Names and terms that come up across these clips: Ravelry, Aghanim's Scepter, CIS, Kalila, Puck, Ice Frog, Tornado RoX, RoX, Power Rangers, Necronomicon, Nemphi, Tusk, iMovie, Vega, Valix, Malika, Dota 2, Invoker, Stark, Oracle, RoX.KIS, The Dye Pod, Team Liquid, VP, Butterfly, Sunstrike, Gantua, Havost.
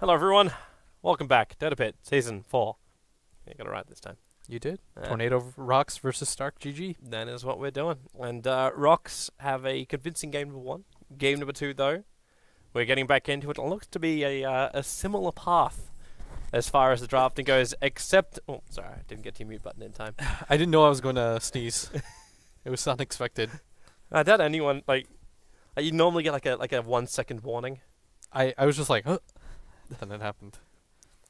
Hello everyone, welcome back. Dota Pit, Season 4. I got it right this time. You did? Tornado RoX versus Stark, GG. That is what we're doing. And RoX have a convincing game number 1. Game number 2 though, we're getting back into it. It looks to be a similar path as far as the drafting goes, except... Oh, sorry, I didn't get to your mute button in time. I didn't know I was going to sneeze. It was unexpected. I doubt anyone, like you normally get like a 1 second warning. I was just like, huh? And it happened.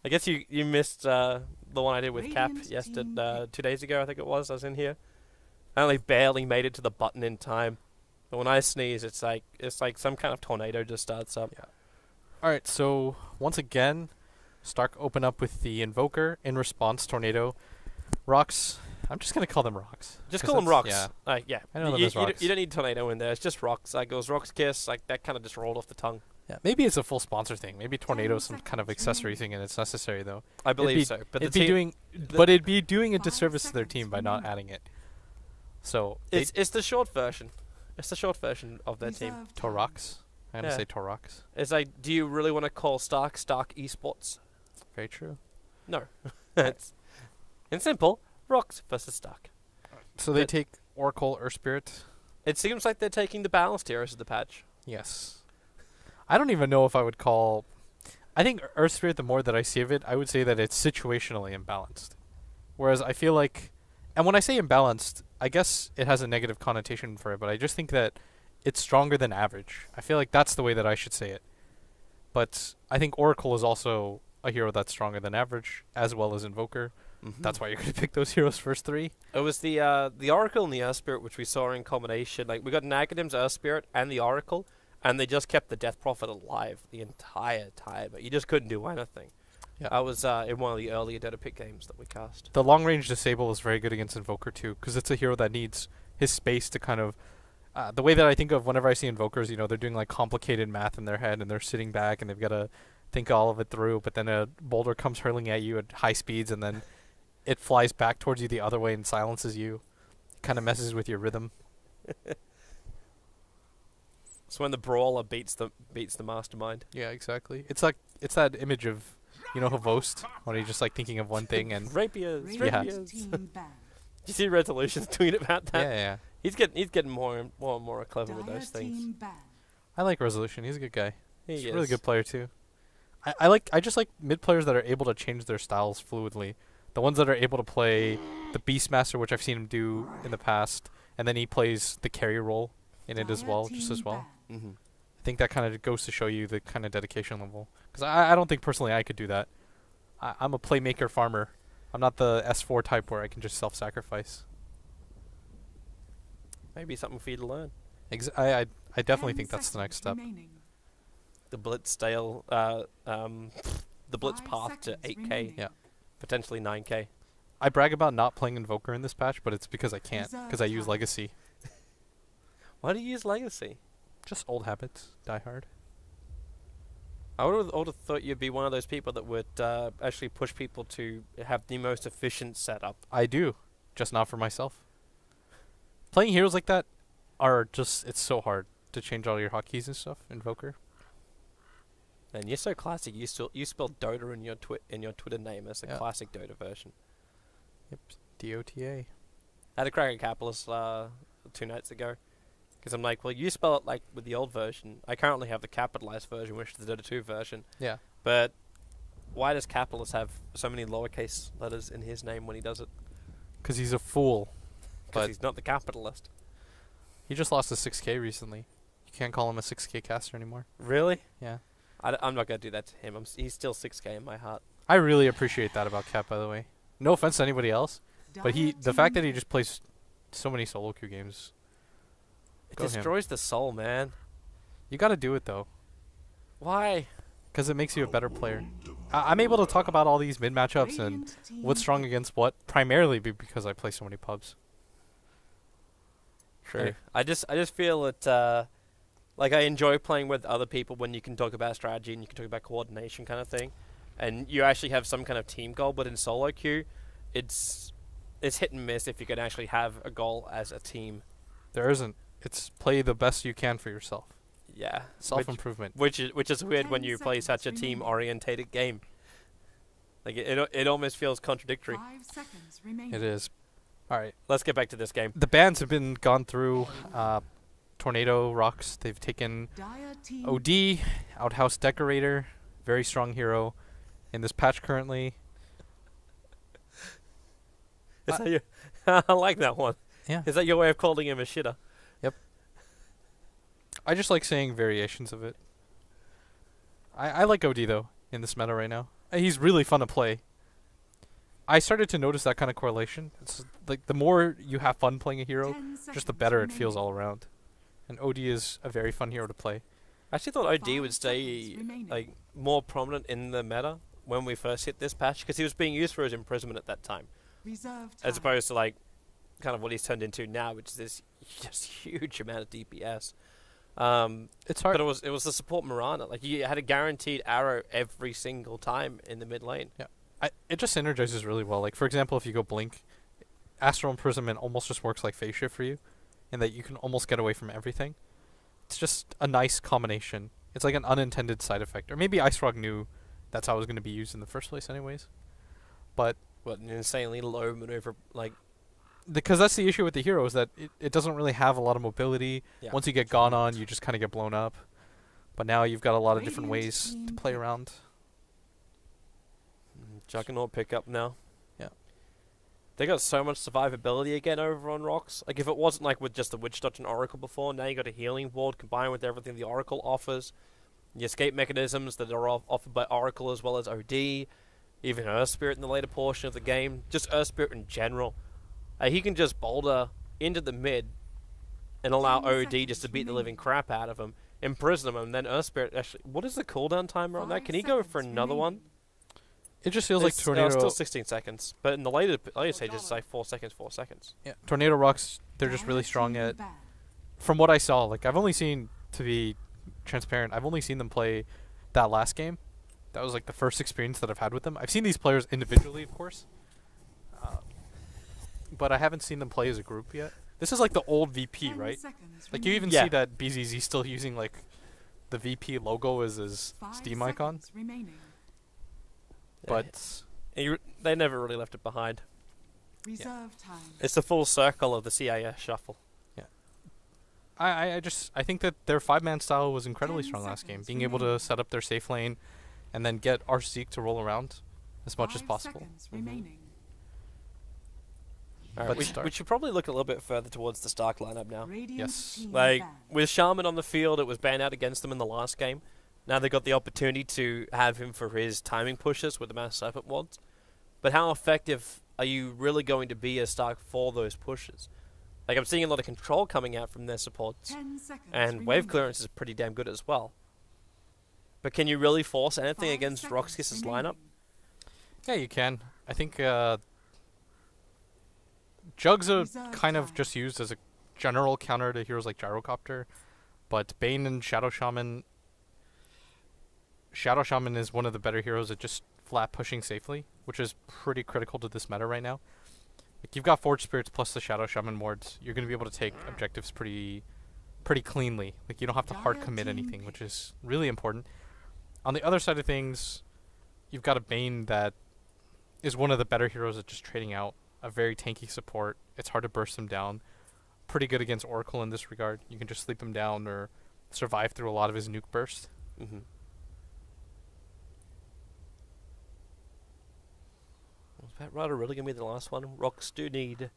I guess you missed the one I did with Cap yesterday, 2 days ago, I think it was. I was in here. I only barely made it to the button in time. But when I sneeze, it's like some kind of tornado just starts up. Yeah. All right. So once again, Stark open up with the Invoker in response Tornado RoX. I'm just gonna call them RoX. Just call them RoX. Yeah. Yeah. I know them as RoX. You don't need Tornado in there. It's just RoX. Like it was RoX.KIS. Like that kind of just rolled off the tongue. Yeah, maybe it's a full sponsor thing. Maybe Tornado is some kind of accessory thing, and it's necessary though. I believe so. But it'd be doing a disservice to their team by not adding it. So it's the short version. It's the short version of their team. Torox. I'm gonna say Torox. It's like, do you really want to call Stark Esports? Very true. No, it's simple. RoX versus Stark. So they take Oracle, Earth Spirit. It seems like they're taking the balanced heroes of the patch. Yes. I don't even know if I would call... I think Earth Spirit, the more that I see of it, I would say that it's situationally imbalanced. Whereas I feel like... And when I say imbalanced, I guess it has a negative connotation for it, but I just think that it's stronger than average. I feel like that's the way that I should say it. But I think Oracle is also a hero that's stronger than average, as well as Invoker. Mm-hmm. That's why you're going to pick those heroes first three. It was the Oracle and the Earth Spirit, which we saw in combination. Like, we got Nagadim's Earth Spirit and the Oracle... And they just kept the Death Prophet alive the entire time. But you just couldn't do anything. Yeah. I was in one of the earlier Dota Pit games that we cast. The long-range Disable is very good against Invoker too, because it's a hero that needs his space to kind of... the way that I think of whenever I see Invokers, you know, they're doing like complicated math in their head, and they're sitting back, and they've got to think all of it through, but then a boulder comes hurling at you at high speeds, and then it flies back towards you the other way and silences you. It kind of messes with your rhythm. So when the brawler beats the mastermind. Yeah, exactly. It's like it's that image of, you know, Havost, when he's just like thinking of one thing and rapiers. You see Resolution's tweet about that. Yeah. He's getting more and more clever with those things. I like Resolution. He's a good guy. He's a really good player too. I just like mid players that are able to change their styles fluidly. The ones that are able to play the Beastmaster, which I've seen him do in the past, and then he plays the carry role in it as well, just as well. Mm-hmm. I think that kind of goes to show you the kind of dedication level. Because I don't think personally I could do that. I'm a playmaker farmer. I'm not the S4 type where I can just self-sacrifice. Maybe something for you to learn. I definitely think that's the next step. The Blitz the Blitz path to 8k. Remaining. Yeah, potentially 9k. I brag about not playing Invoker in this patch, but it's because I can't. Because I use Legacy. Why do you use Legacy? Just old habits, die hard. I would have thought you'd be one of those people that would actually push people to have the most efficient setup. I do, just not for myself. Playing heroes like that are just, it's so hard to change all your hotkeys and stuff, Invoker. And you're so classic, you spelled Dota in your Twitter name as the classic Dota version. Yep, D-O-T-A. I had a crack at Capitalist 2 nights ago. Because I'm like, well, you spell it like with the old version. I currently have the capitalized version, which is the Dota 2 version. Yeah. But why does Capitalist have so many lowercase letters in his name when he does it? Because he's a fool. Because he's not the Capitalist. He just lost a 6k recently. You can't call him a 6k caster anymore. Really? Yeah. I'm not going to do that to him. He's still 6k in my heart. I really appreciate that about Cap, by the way. No offense to anybody else. But the fact that he just plays so many solo queue games... It destroys the soul, man. You gotta do it, though. Why? Because it makes you a better player. I'm able to talk about all these mid-matchups and what's strong against what, primarily because I play so many pubs. True. Yeah. I just feel that, like, I enjoy playing with other people when you can talk about strategy and you can talk about coordination kind of thing. And you actually have some kind of team goal, but in solo queue, it's hit and miss if you can actually have a goal as a team. There isn't. It's play the best you can for yourself. Yeah, self-improvement. Which is weird when you play such a team-orientated game. Like it almost feels contradictory. 5 seconds remaining. It is. All right, let's get back to this game. The bans have been gone through. Tornado RoX. They've taken OD, Outhouse Decorator, very strong hero in this patch currently. Is that your I like that one. Yeah. Is that your way of calling him a shitter? Yep. I just like saying variations of it. I like OD though in this meta right now. He's really fun to play. I started to notice that kind of correlation. It's like the more you have fun playing a hero, just the better it feels all around. And OD is a very fun hero to play. I actually thought OD would stay like more prominent in the meta when we first hit this patch because he was being used for his imprisonment at that time. As opposed to like kind of what he's turned into now, which is this just huge amount of DPS. It's hard, but it was the support Mirana. Like you had a guaranteed arrow every single time in the mid lane. Yeah, it just synergizes really well. Like for example, if you go blink, Astral Imprisonment almost just works like phase shift for you, in that you can almost get away from everything. It's just a nice combination. It's like an unintended side effect, or maybe Ice Frog knew that's how it was going to be used in the first place, anyways. But what an insanely low maneuver, like... Because that's the issue with the hero, is that it doesn't really have a lot of mobility. Yeah. Once you get gone on, you just kind of get blown up. But now you've got a lot of different ways to play around. Juggernaut pickup now. Yeah. They got so much survivability again over on RoX. Like, if it wasn't like with just the Witch Touch and Oracle before, now you got a healing ward combined with everything the Oracle offers. The escape mechanisms that are offered by Oracle as well as OD. Even Earth Spirit in the later portion of the game. Just Earth Spirit in general. He can just boulder into the mid and allow OD just to beat the living crap out of him. Imprison him, and then Earth Spirit actually... What is the cooldown timer on that? Can he go for another one? It just feels like Tornado... still 16 seconds. But in the later stages, it's like 4 seconds. Yeah, Tornado RoX, they're just really strong at... From what I saw, like, I've only seen... To be transparent, I've only seen them play that last game. That was like the first experience that I've had with them. I've seen these players individually, of course. But I haven't seen them play as a group yet. This is like the old VP, right? Like you even see that BZZ still using like the VP logo as his Steam icon. But they never really left it behind. Reserve time. It's the full circle of the CIS shuffle. I think that their 5-man style was incredibly strong last game. Being able to set up their safe lane and then get Arceek to roll around as much as possible. Right, we should probably look a little bit further towards the Stark lineup now. Yes. Like, with Shaman on the field, it was banned out against them in the last game. Now they got the opportunity to have him for his timing pushes with the Mass Serpent Wands. But how effective are you really going to be as Stark for those pushes? Like, I'm seeing a lot of control coming out from their supports, and wave clearance is pretty damn good as well. But can you really force anything against RoX.KIS's lineup? Yeah, you can. I think Jugs are kind of just used as a general counter to heroes like Gyrocopter, but Bane and Shadow Shaman is one of the better heroes at just flat pushing safely, which is pretty critical to this meta right now. Like you've got Forge Spirits plus the Shadow Shaman wards, you're going to be able to take objectives pretty cleanly. Like you don't have to hard commit anything, which is really important. On the other side of things, you've got a Bane that is one of the better heroes at just trading out. A very tanky support. It's hard to burst them down. Pretty good against Oracle in this regard. You can just sleep him down or survive through a lot of his nuke burst. Mm-hmm. That Rider really gonna be the last one. RoX do need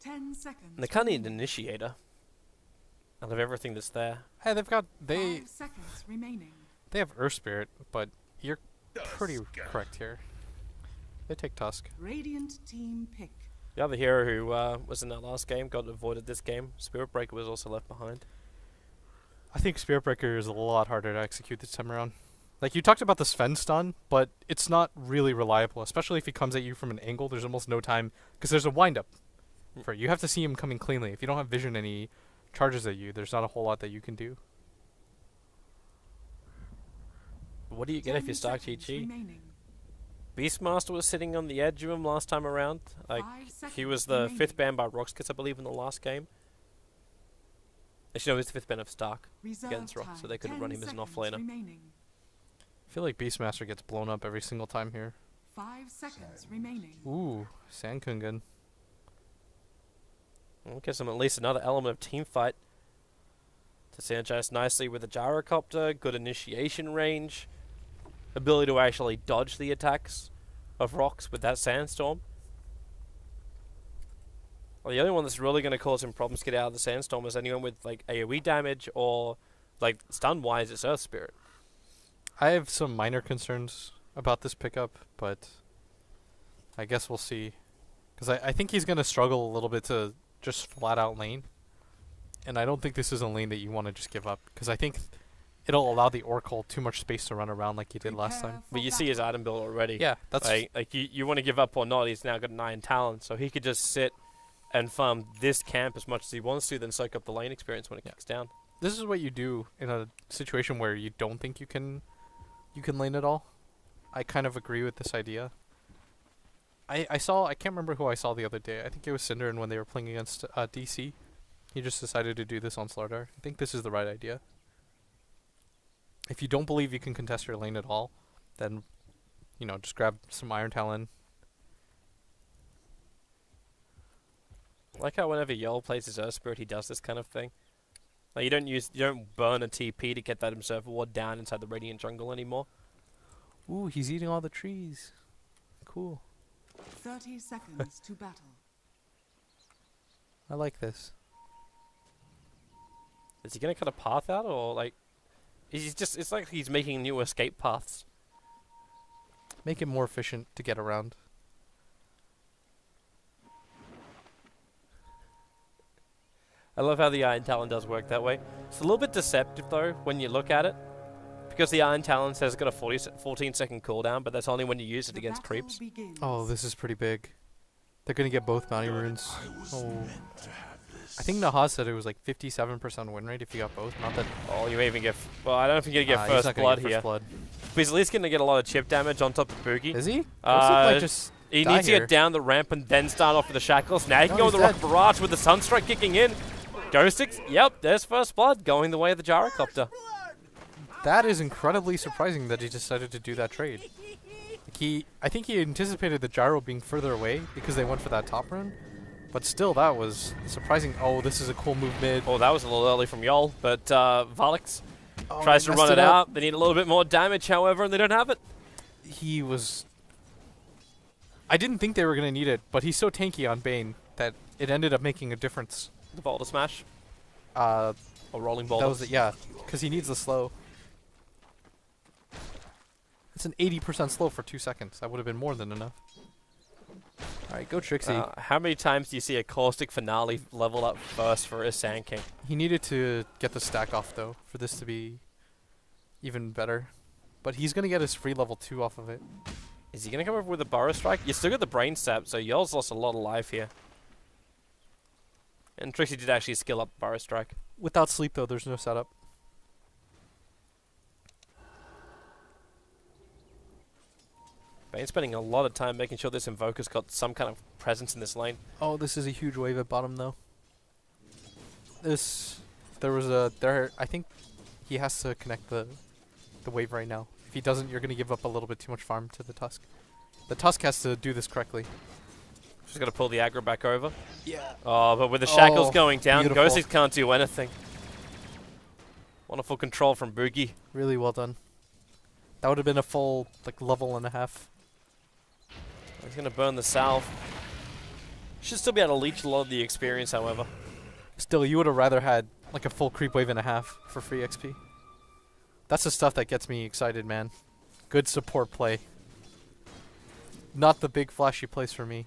10 seconds. They kind of need an initiator out of everything that's there. Hey, they've got 5 seconds remaining. They have Earth Spirit, but you're pretty correct here. They take Tusk. Radiant team pick. The other hero who was in that last game got avoided this game. Spirit Breaker was also left behind. I think Spirit Breaker is a lot harder to execute this time around. Like, you talked about the Sven stun, but it's not really reliable, especially if he comes at you from an angle. There's almost no time, because there's a wind-up. You have to see him coming cleanly. If you don't have vision and he charges at you, there's not a whole lot that you can do. What do you get if you Stark TG? Beastmaster was sitting on the edge of him last time around. Like, he was the 5th ban by RoX.KIS, I believe, in the last game. Actually, no, it's the 5th ban of Stark against RoX, so they could run him as an offlaner. I feel like Beastmaster gets blown up every single time here. 5 seconds remaining. Ooh, Sankungan. Well, gives him at least another element of team fight. To synergize nicely with the Gyrocopter, good initiation range, ability to actually dodge the attacks of RoX with that Sandstorm. Well, the only one that's really going to cause him problems to get out of the Sandstorm is anyone with like AoE damage or like stun-wise, it's Earth Spirit. I have some minor concerns about this pickup, but I guess we'll see. Because I think he's going to struggle a little bit to just flat out lane. And I don't think this is a lane that you want to just give up. Because I think it'll allow the Oracle too much space to run around like he did last time. But you see his item build already. Yeah, that's... Like you want to give up or not, he's now got 9 talents. So he could just sit and farm this camp as much as he wants to, then soak up the lane experience when it kicks down. This is what you do in a situation where you don't think you can... You can lane it all. I kind of agree with this idea. I can't remember who I saw the other day. I think it was Cinder, and when they were playing against DC, he just decided to do this on Slardar. I think this is the right idea. If you don't believe you can contest your lane at all, then, you know, just grab some Iron Talon. I like how whenever Yol plays his Earth Spirit, he does this kind of thing. Like you don't burn a TP to get that Observer Ward down inside the Radiant Jungle anymore. Ooh, he's eating all the trees. Cool. 30 seconds to battle. I like this. Is he gonna cut a path out, or like he's just it's like he's making new escape paths. Make it more efficient to get around. I love how the Iron Talon does work that way. It's a little bit deceptive, though, when you look at it. Because the Iron Talon says it's got a 14-second cooldown, but that's only when you use it against creeps. Oh, this is pretty big. They're going to get both bounty runes. Oh. I think Nahas said it was like 57% win rate if you got both. Not that... Oh, you may even get... Well, I don't know if you're going to get first blood here. But he's at least going to get a lot of chip damage on top of Boogie. Is he? He needs to get down the ramp and then start off with the shackles. Now he can go with the Rocket Barrage with the Sunstrike kicking in. Ghostix, yep, there's first blood going the way of the Gyrocopter. That is incredibly surprising that he decided to do that trade. Like I think he anticipated the Gyro being further away because they went for that top run, but still that was surprising. Oh, this is a cool move mid. Oh, that was a little early from Yol, but Valix tries to run it out. They need a little bit more damage, however, and they don't have it. He was... I didn't think they were going to need it, but he's so tanky on Bane that it ended up making a difference. The boulder smash? Or rolling boulder? That was it, yeah, because he needs the slow. It's an 80% slow for 2 seconds. That would have been more than enough. Alright, go Trixi. How many times do you see a Caustic Finale level up first for a Sand King? He needed to get the stack off, though, for this to be even better. But he's going to get his free level 2 off of it. Is he going to come over with a Burrow Strike? You still got the Brain Sap, so Yol's lost a lot of life here. And Trixi did actually skill up Burrow Strike. Without sleep, though, there's no setup. Bane's spending a lot of time making sure this Invoker's got some kind of presence in this lane. Oh, this is a huge wave at bottom, though. I think he has to connect the wave right now. If he doesn't, you're going to give up a little bit too much farm to the Tusk. The Tusk has to do this correctly. She's got to pull the aggro back over. Yeah. Oh, but with the shackles going down, Ghostix can't do anything. Wonderful control from Boogie. Really well done. That would have been a full like level and a half. He's going to burn the salve. Should still be able to leech a lot of the experience, however. Still, you would have rather had like a full creep wave and a half for free XP. That's the stuff that gets me excited, man. Good support play. Not the big flashy plays for me.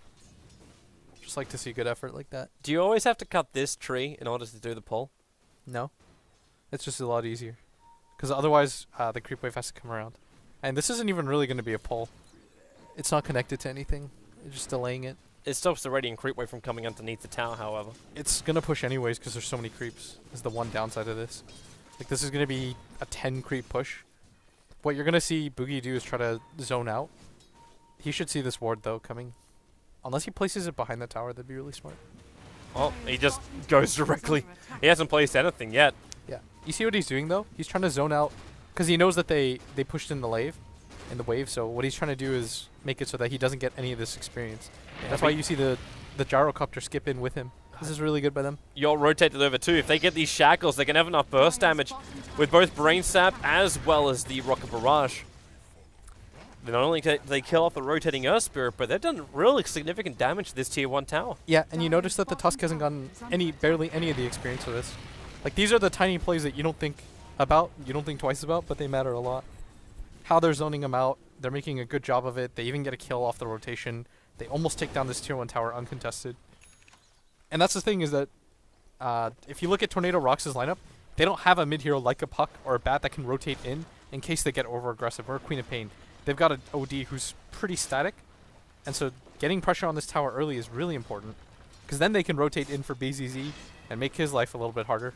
Just like to see good effort like that. Do you always have to cut this tree in order to do the pull? No. It's just a lot easier. Because otherwise, the creep wave has to come around. And this isn't even really going to be a pull. It's not connected to anything. It's just delaying it. It stops the Radiant creep wave from coming underneath the tower, however. It's going to push anyways because there's so many creeps. Is the one downside of this. Like, this is going to be a 10 creep push. What you're going to see Boogie do is try to zone out. He should see this ward, though, coming. Unless he places it behind the tower, that'd be really smart. Oh, he just goes directly. He hasn't placed anything yet. Yeah. You see what he's doing though? He's trying to zone out because he knows that they pushed in the wave. So what he's trying to do is make it so that he doesn't get any of this experience. Yeah, that's why you see the gyrocopter skip in with him. This is really good by them. Yol rotated over too. If they get these shackles, they can have enough burst damage with both brain sap as well as the rocket barrage. They not only they kill off the rotating Earth Spirit, but they've done really significant damage to this tier 1 tower. Yeah, and you notice that the Tusk hasn't gotten barely any of the experience for this. Like, these are the tiny plays that you don't think about, you don't think twice about, but they matter a lot. How they're zoning them out, they're making a good job of it. They even get a kill off the rotation. They almost take down this tier 1 tower uncontested. And that's the thing is that if you look at Tornado RoX's lineup, they don't have a mid hero like a Puck or a Bat that can rotate in case they get over aggressive, or a Queen of Pain. They've got an OD who's pretty static, and so getting pressure on this tower early is really important, because then they can rotate in for BZZ and make his life a little bit harder.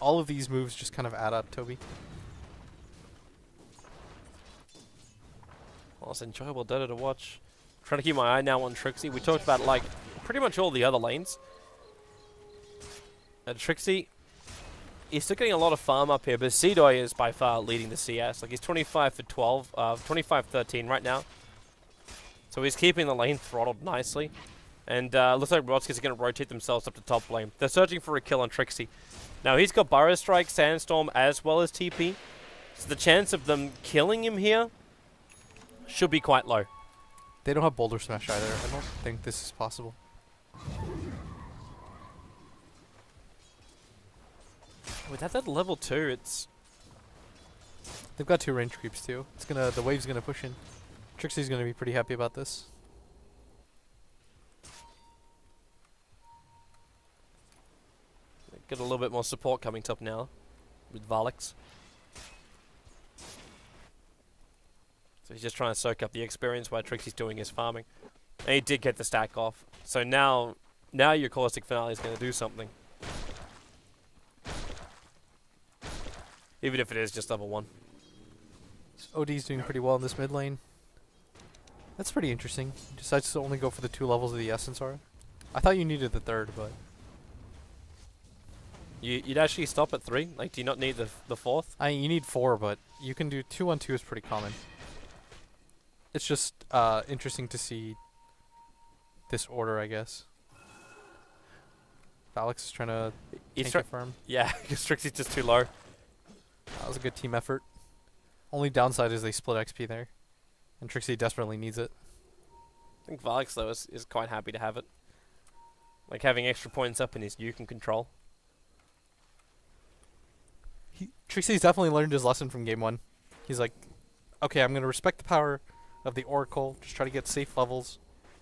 All of these moves just kind of add up, Toby. Well, it's enjoyable Dota to watch. I'm trying to keep my eye now on Trixi. We talked about, like, pretty much all the other lanes. And Trixi, he's still getting a lot of farm up here, but Sedoy is by far leading the CS. Like, he's 25-13 right now. So he's keeping the lane throttled nicely. And looks like RoX is going to rotate themselves up to top lane. They're searching for a kill on Trixi. Now, he's got Burrow Strike, Sandstorm, as well as TP. So the chance of them killing him here should be quite low. They don't have Boulder Smash either. I don't think this is possible. With that at level 2, it's... They've got 2 range creeps too. It's gonna, the wave's gonna push in. Trixi's gonna be pretty happy about this. Got a little bit more support coming up now with Valix. So he's just trying to soak up the experience while Trixi's doing his farming. And he did get the stack off. So now your Caustic Finale is gonna do something. Even if it is just level 1. OD's doing pretty well in this mid lane. That's pretty interesting. He decides to only go for the 2 levels of the Essence Aura. I thought you needed the 3rd, but... You'd actually stop at 3? Like, do you not need the 4th? I mean, you need 4, but you can do 2 on 2 is pretty common. It's just interesting to see this order, I guess. Valix is trying to confirm. Yeah, because Trixi's just too low. That was a good team effort. Only downside is they split XP there. And Trixi desperately needs it. I think Valix, though, is quite happy to have it. Like, having extra points up in his nuke and control. Trixi's definitely learned his lesson from game 1. He's like, okay, I'm going to respect the power of the Oracle. Just try to get safe levels.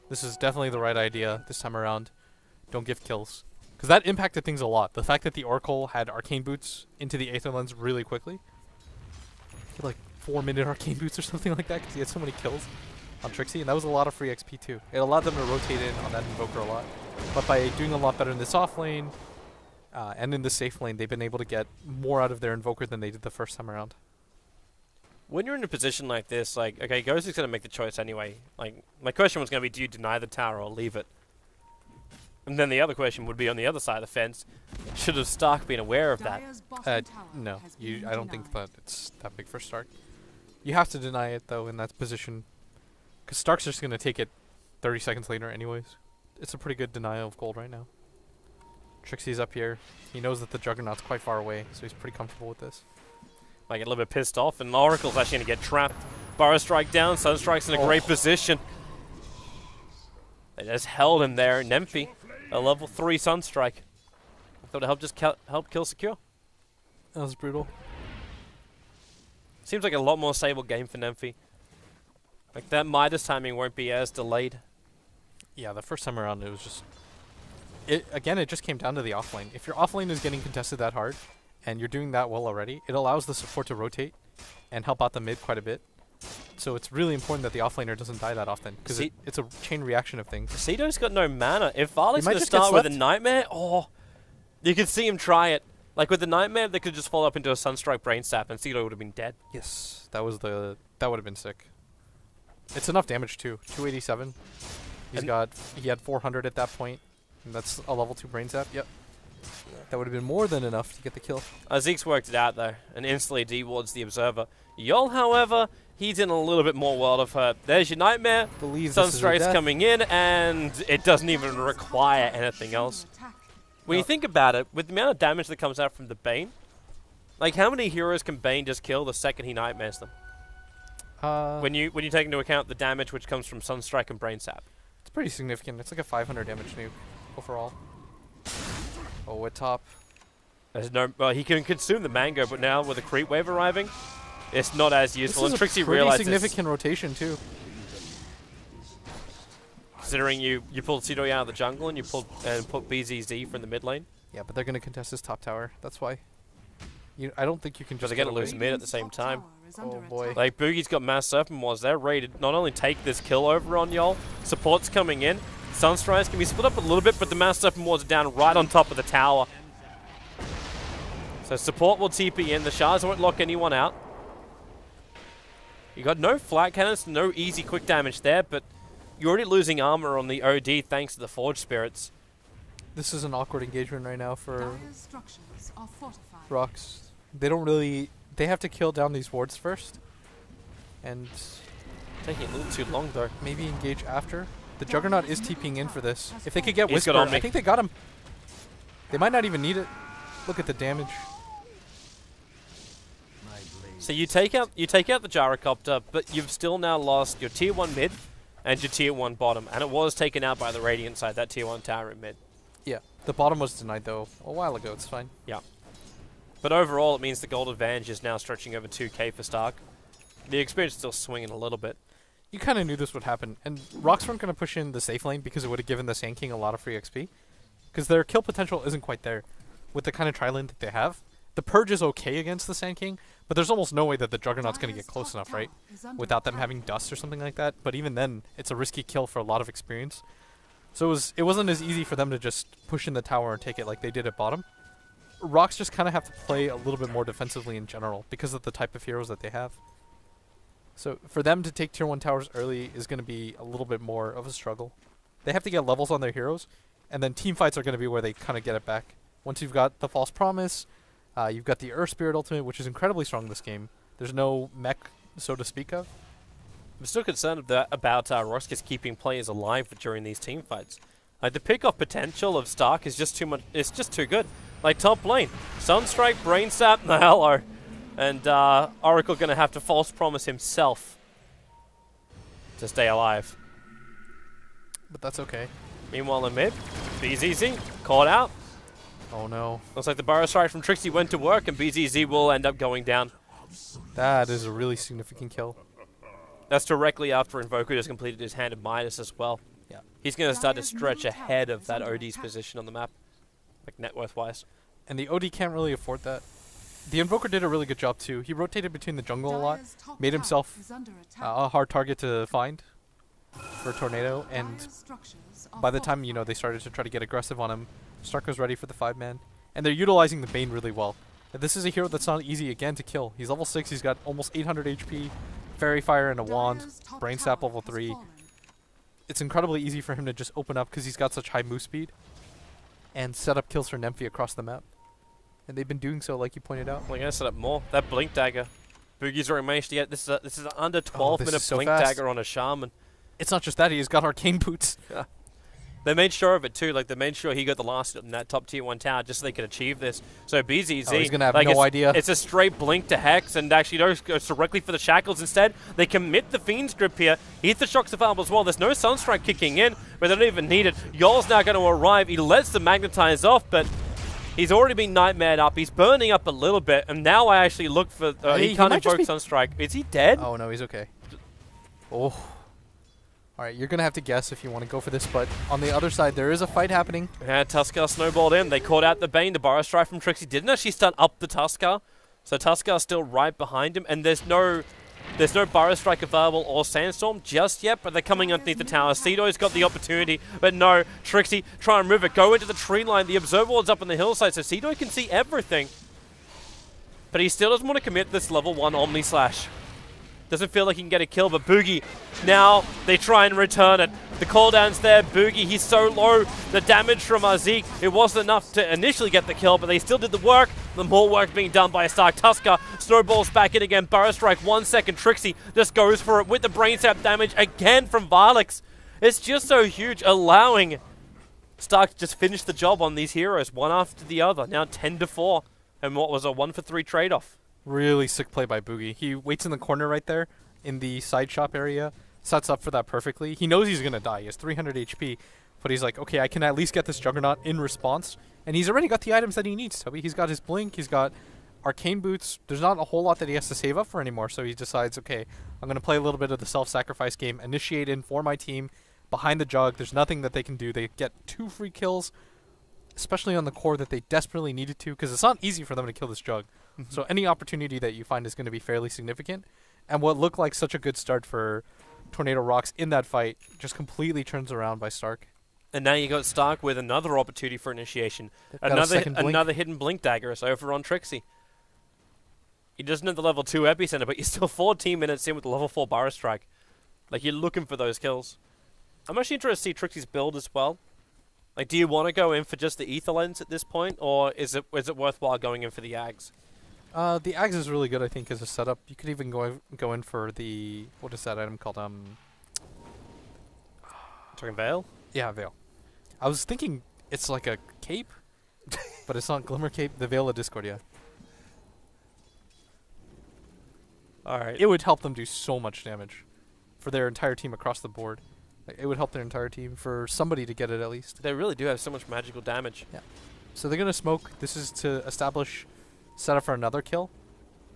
This is definitely the right idea this time around. Don't give kills. Because that impacted things a lot. The fact that the Oracle had Arcane Boots into the Aether Lens really quickly. Like 4-minute Arcane Boots or something like that because he had so many kills on Trixi. And that was a lot of free XP too. It allowed them to rotate in on that Invoker a lot. But by doing a lot better in this off lane and in the safe lane, they've been able to get more out of their Invoker than they did the first time around. When you're in a position like this, like, okay, Ghost is going to make the choice anyway. Like, my question was going to be, do you deny the tower or leave it? And then the other question would be on the other side of the fence, should have Stark been aware of that? No, I don't think that it's that big for Stark. You have to deny it, though, in that position. Because Stark's just going to take it 30 seconds later anyways. It's a pretty good denial of gold right now. Trixi's up here. He knows that the Juggernaut's quite far away, so he's pretty comfortable with this. Might get a little bit pissed off, and Oracle's actually going to get trapped. Burrow Strike down, Sunstrike's in a great position. They just held him there, Nemphi. A level 3 Sunstrike. I thought it helped just help kill secure. That was brutal. Seems like a lot more stable game for Nemphi. Like that Midas timing won't be as delayed. Yeah, the first time around it was just... It just came down to the offlane. If your offlane is getting contested that hard, and you're doing that well already, it allows the support to rotate and help out the mid quite a bit. So it's really important that the offlaner doesn't die that often, because it's a chain reaction of things. Sedo's got no mana. If Valix's going to start with a Nightmare, oh, you could see him try it. Like with the Nightmare, they could just follow up into a Sunstrike Brainsap, and Sedo would have been dead. Yes, that would have been sick. It's enough damage too, 287. He had 400 at that point, and that's a level 2 brain zap. Yep. That would have been more than enough to get the kill. Zeke's worked it out, though, and instantly dewards the Observer. Yol, however, he's in a little bit more world of hurt. There's your Nightmare. Sunstrike's coming in, and it doesn't even require anything else. When you think about it, with the amount of damage that comes out from the Bane, like, how many heroes can Bane just kill the second he Nightmares them? When you take into account the damage which comes from Sunstrike and Brain Sap. It's pretty significant. It's like a 500 damage nuke overall. Oh, we're top. There's no, well, he can consume the mango, but now with the creep wave arriving, it's not as useful. And Trixi realizes. Pretty significant rotation too. Considering you pulled Sedoy out of the jungle and you pulled and put BZZ from the mid lane. Yeah, but they're gonna contest his top tower. That's why. I don't think you can just. They're gonna lose mid at the same time. Oh boy! Like Boogie's got mass serpent wars. They're ready to not only take this kill over on Yol. Support's coming in. Sunstrikes can be split up a little bit, but the Mass Serpent Wards are down right on top of the tower. So support will TP in. The shards won't lock anyone out. You got no flat cannons, no easy quick damage there, but you're already losing armor on the OD thanks to the Forge Spirits. This is an awkward engagement right now for RoX. They don't really... They have to kill down these wards first. And... Taking a little too long, though. Maybe engage after. The Juggernaut is TPing in for this. If they could get Whisper, I think they got him. They might not even need it. Look at the damage. So you take out the Gyrocopter, but you've still now lost your tier 1 mid and your tier 1 bottom, and it was taken out by the Radiant side, that tier 1 tower at mid. Yeah, the bottom was denied though a while ago. It's fine. Yeah, but overall it means the gold advantage is now stretching over 2K for Stark. The experience is still swinging a little bit. You kind of knew this would happen, and RoX weren't going to push in the safe lane because it would have given the Sand King a lot of free XP, because their kill potential isn't quite there with the kind of tri-lane that they have. The Purge is okay against the Sand King, but there's almost no way that the Juggernaut's going to get close enough, right? Without them having dust or something like that, but even then, it's a risky kill for a lot of experience. So it wasn't as easy for them to just push in the tower and take it like they did at bottom. RoX just kind of have to play a little bit more defensively in general because of the type of heroes that they have. So for them to take tier 1 towers early is going to be a little bit more of a struggle. They have to get levels on their heroes, and then team fights are going to be where they kind of get it back. Once you've got the False Promise, you've got the Earth Spirit ultimate, which is incredibly strong this game. There's no mech, so to speak of. I'm still concerned about RoX.KIS keeping players alive during these team fights. Like the pick-off potential of Stark is just too much. It's just too good. Like top lane, Sunstrike, Brain Sap, hello. And Oracle going to have to false promise himself to stay alive. But that's okay. Meanwhile in mid, BZZ caught out. Oh no. Looks like the Burrow Strike from Trixi went to work, and BZZ will end up going down. That is a really significant kill. That's directly after Invoker just completed his hand of Midas as well. Yeah. He's going to start to stretch ahead of that OD's position on the map, like net worth wise. And the OD can't really afford that. The Invoker did a really good job too. He rotated between the jungle a lot, made himself a hard target to find for Tornado, and by the time, you know, they started to try to get aggressive on him, Stark was ready for the 5-man, and they're utilizing the Bane really well. And this is a hero that's not easy again to kill. He's level 6, he's got almost 800 HP, Fairy Fire and a wand, Brain Sap level 3. It's incredibly easy for him to just open up because he's got such high move speed, and set up kills for Nemphi across the map. And they've been doing so, like you pointed out. We're gonna set up more. That blink dagger, Boogie's already managed to get. This is an under 12-minute so blink fast. Dagger on a shaman. It's not just that he's got arcane boots. Yeah. They made sure of it too. Like they made sure he got the last in that top tier 1 tower just so they could achieve this. So BZZ, he's gonna have no idea. It's a straight blink to Hex, and actually goes directly for the shackles instead. They commit the fiend grip here. He hits the shocks available as well. There's no Sunstrike kicking in, but they don't even need it. Yol's now going to arrive. He lets the magnetize off, but. He's already been nightmared up. He's burning up a little bit, and now I actually look for. He can't invoke Sunstrike. Is he dead? Oh no, he's okay. Oh, all right. You're gonna have to guess if you want to go for this, but on the other side there is a fight happening. Yeah, Tuskar snowballed in. They caught out the Bane. The Burrow Strike from Trixi didn't actually stun up the Tuskar, so Tuskar's still right behind him, and there's no Burrow Strike available or Sandstorm just yet, but they're coming underneath the tower. Sedoy's got the opportunity, but no, Trixi, try and move it, go into the tree line. The Observer Ward's up on the hillside, so Sedoy can see everything. But he still doesn't want to commit this level 1 Omni Slash. Doesn't feel like he can get a kill, but Boogie, now they try and return it. The cooldown's there, Boogie, he's so low. The damage from Zeke, it wasn't enough to initially get the kill, but they still did the work. The more work being done by Stark. Tusker snowballs back in again. Burrow Strike, 1 second. Trixi just goes for it with the brain sap damage again from Valix. It's just so huge, allowing Stark to just finish the job on these heroes, one after the other. Now 10-4, and what was a 1-for-3 trade-off. Really sick play by Boogie. He waits in the corner right there, in the side shop area, sets up for that perfectly. He knows he's going to die. He has 300 HP, but he's like, okay, I can at least get this Juggernaut in response. And he's already got the items that he needs, Toby. He's got his Blink, he's got Arcane Boots. There's not a whole lot that he has to save up for anymore, so he decides, okay, I'm going to play a little bit of the self-sacrifice game, initiate in for my team, behind the Jug. There's nothing that they can do. They get 2 free kills, especially on the core that they desperately needed to, because it's not easy for them to kill this Jug. So any opportunity that you find is going to be fairly significant. And what looked like such a good start for Tornado RoX in that fight just completely turns around by Stark. And now you got Stark with another opportunity for initiation. Another hidden Blink dagger is over on Trixi. He doesn't have the level 2 epicenter, but you're still 14 minutes in with the level 4 Burrow Strike. Like, you're looking for those kills. I'm actually interested to see Trixi's build as well. Like, do you want to go in for just the Aether Lens at this point, or is it worthwhile going in for the Ags? The Ags is really good, I think, as a setup. You could even go in for the, what is that item called? Talking Veil? Yeah, Veil. I was thinking it's like a cape, but it's not Glimmer Cape, the Veil of Discord, yeah. Alright. It would help them do so much damage for their entire team across the board. Like, it would help their entire team for somebody to get it at least. They really do have so much magical damage. Yeah. So they're going to smoke. This is to establish setup for another kill.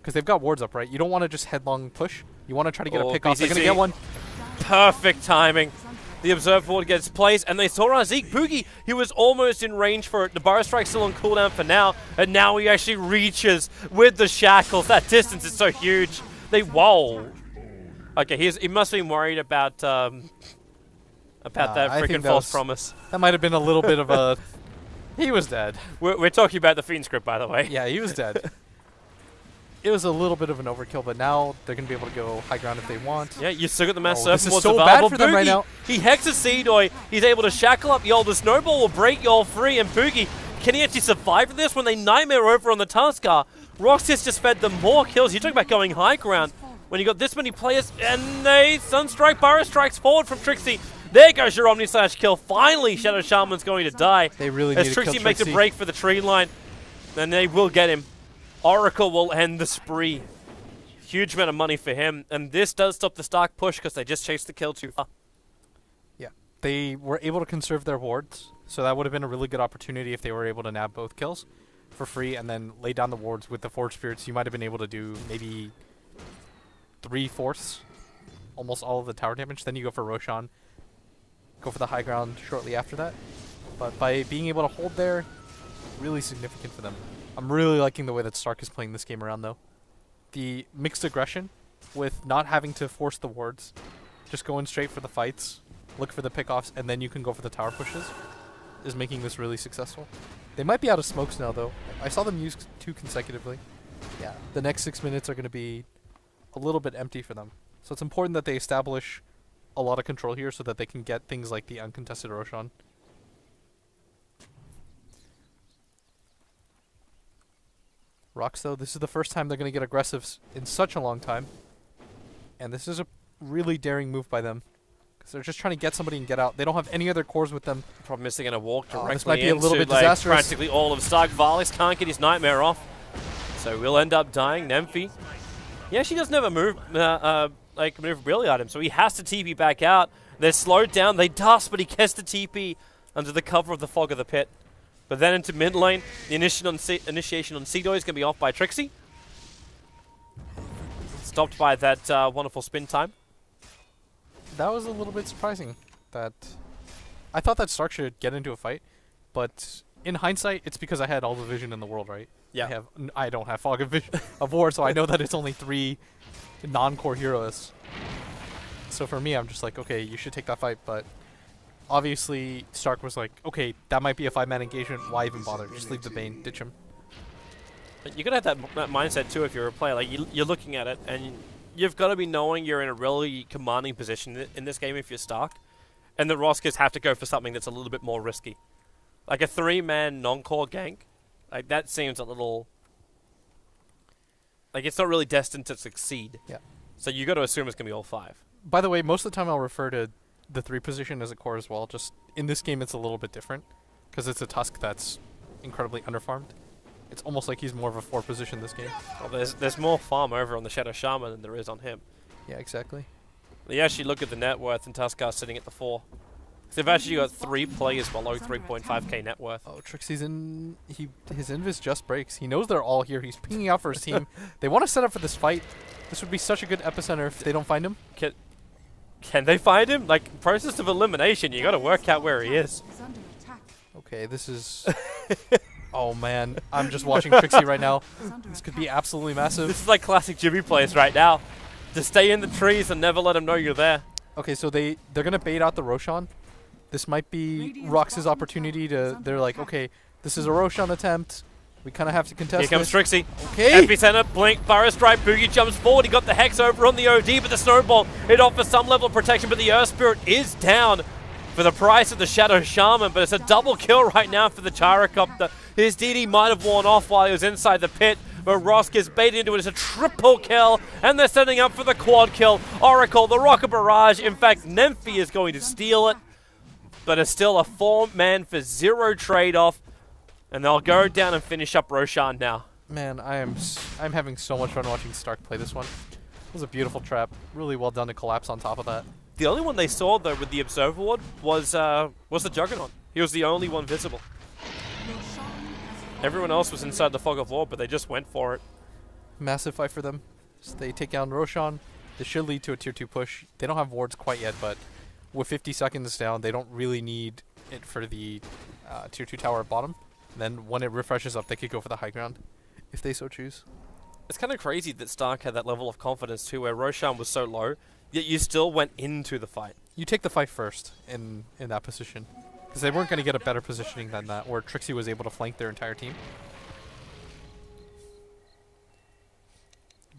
Because they've got wards up, right? You don't want to just headlong push. You want to try to get a pick BZZ. Off. They're going to get one. Perfect timing. The Observe ward gets placed, and they saw Zeke. Boogie, he was almost in range for it. The Burrow Strike's still on cooldown for now, and now he actually reaches with the Shackles. That distance is so huge. They, whoa. Okay, he must have been worried about that freaking false promise. That might have been a little bit of a... He was dead. We're talking about the Fiend script, by the way. Yeah, he was dead. It was a little bit of an overkill, but now they're going to be able to go high ground if they want. Yeah, you still got the Mass Surf. This is so bad for them right now. He hexes Sedoy. He's able to shackle up Yol. The Snowball will break Yol free, and Boogie, can he actually survive this when they nightmare over on the Tusker? RoX.KIS just fed them more kills. You're talking about going high ground when you got this many players, and they Sunstrike, Burrow Strikes forward from Trixi. There goes your Omni Slash kill. Finally, Shadow Shaman's going to die. They really need to kill Trixi. As Trixi makes a break for the tree line, and they will get him. Oracle will end the spree. Huge amount of money for him, and this does stop the Stark push because they just chased the kill too far. Yeah, they were able to conserve their wards, so that would have been a really good opportunity if they were able to nab both kills for free and then lay down the wards with the Forge Spirits. You might have been able to do maybe 3/4, almost all of the tower damage. Then you go for Roshan, go for the high ground shortly after that. But by being able to hold there, really significant for them. I'm really liking the way that Stark is playing this game around, though. The mixed aggression with not having to force the wards. Just going straight for the fights, look for the pickoffs, and then you can go for the tower pushes is making this really successful. They might be out of smokes now, though. I saw them use 2 consecutively. Yeah, the next 6 minutes are going to be a little bit empty for them. So it's important that they establish a lot of control here so that they can get things like the uncontested Roshan. RoX, though, this is the first time they're going to get aggressive in such a long time. And this is a really daring move by them. Because they're just trying to get somebody and get out. They don't have any other cores with them. Problem is they're going to walk directly this might be a little bit disastrous. Like, practically all of Stark. Valix can't get his Nightmare off. So we'll end up dying. Nemphi. Yeah, she doesn't have a move, like maneuverability item, so he has to TP back out. They're slowed down. They dust, but he gets the TP under the cover of the fog of the pit. But then into mid lane, the initiation on Sedoy is going to be off by Trixi. Stopped by that wonderful spin time. That was a little bit surprising. That I thought that Stark should get into a fight, but in hindsight, it's because I had all the vision in the world, right? Yeah. I don't have Fog of Vision of War, so I know that it's only 3 non-core heroes. So for me, I'm just like, okay, you should take that fight, but... Obviously, Stark was like, okay, that might be a 5-man engagement. Why even bother? Just leave the Bane. Ditch him. You're going to have that mindset, too, if you're a player. Like, you're looking at it, and you've got to be knowing you're in a really commanding position in this game if you're Stark, and the RoX.KIS have to go for something that's a little bit more risky. Like a 3-man non-core gank, like that seems a little... like it's not really destined to succeed. Yeah. So you got to assume it's going to be all 5. By the way, most of the time I'll refer to the 3 position as a core as well, just in this game it's a little bit different, because it's a Tusk that's incredibly underfarmed. It's almost like he's more of a 4 position this game. Well, there's more farm over on the Shadow Shaman than there is on him. Yeah, exactly. They actually look at the net worth and Tuskar sitting at the 4. So they've actually got 3 players below 3.5k net worth. Oh, Trixi's in... his invis just breaks. He knows they're all here. He's pinging out for his team. They want to set up for this fight. This would be such a good epicenter if they don't find him. Can they find him? Like, process of elimination, you got to work out where he is. Okay, this is... Oh man, I'm just watching Trixi right now. This could be absolutely massive. This is like classic Jimmy plays right now. Just stay in the trees and never let them know you're there. Okay, so they're gonna bait out the Roshan. This might be RoX's opportunity to... They're like, okay, this is a Roshan attempt. We kind of have to contest. Here comes Trixi. Okay. Epicenter, Blink, Burrow Strike, Boogie jumps forward. He got the Hex over on the OD, but the Snowball, it offers some level of protection, but the Earth Spirit is down for the price of the Shadow Shaman, but it's a double kill right now for the Gyrocopter. His DD might have worn off while he was inside the pit, but RoX.KIS baited into it. It's a triple kill, and they're setting up for the quad kill. Oracle, the Rocket Barrage. In fact, Nemphi is going to steal it, but it's still a 4-man for 0 trade-off, and they'll go down and finish up Roshan now. Man, I'm having so much fun watching Stark play this one. It was a beautiful trap. Really well done to collapse on top of that. The only one they saw, though, with the Observer Ward was the Juggernaut. He was the only one visible. Everyone else was inside the Fog of War, but they just went for it. Massive fight for them. So they take down Roshan. This should lead to a tier 2 push. They don't have wards quite yet, but with 50 seconds down, they don't really need it for the tier 2 tower at bottom. And then when it refreshes up, they could go for the high ground, if they so choose. It's kind of crazy that Stark had that level of confidence too, where Roshan was so low, yet you still went into the fight. You take the fight first in that position, because they weren't going to get a better positioning than that, where Trixi was able to flank their entire team.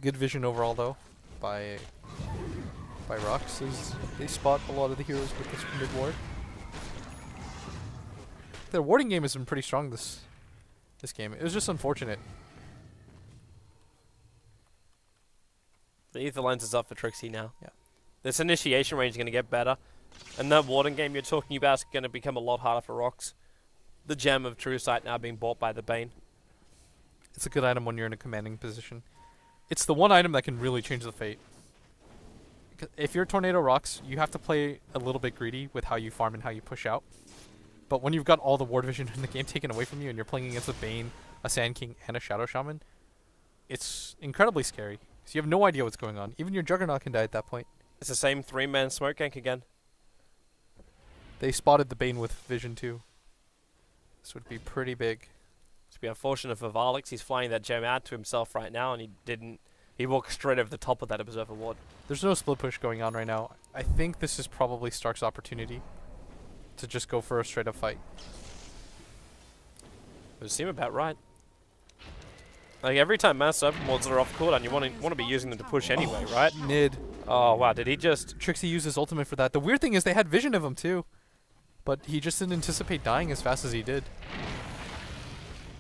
Good vision overall, though, by RoX, as they spot a lot of the heroes with this mid ward. Their warding game has been pretty strong this game. It was just unfortunate. The Aether Lens is up for Trixi now. Yeah. This initiation range is going to get better. And that warding game you're talking about is going to become a lot harder for RoX. The gem of True Sight now being bought by the Bane. It's a good item when you're in a commanding position. It's the one item that can really change the fate. If you're Tornado RoX, you have to play a little bit greedy with how you farm and how you push out. But when you've got all the ward vision in the game taken away from you and you're playing against a Bane, a Sand King, and a Shadow Shaman, it's incredibly scary. So you have no idea what's going on. Even your Juggernaut can die at that point. It's the same 3-man smoke gank again. They spotted the Bane with vision too. This would be pretty big. It's be unfortunate for Valix. He's flying that gem out to himself right now, and he walked straight over the top of that Observer Ward. There's no split push going on right now. I think this is probably Stark's opportunity to just go for a straight up fight. It would seem about right. Like, every time mass open wards are off cooldown, you want to be using them to push anyway, right? Mid. Oh, wow, did he just... Trixi used his ultimate for that. The weird thing is they had vision of him, too. But he just didn't anticipate dying as fast as he did.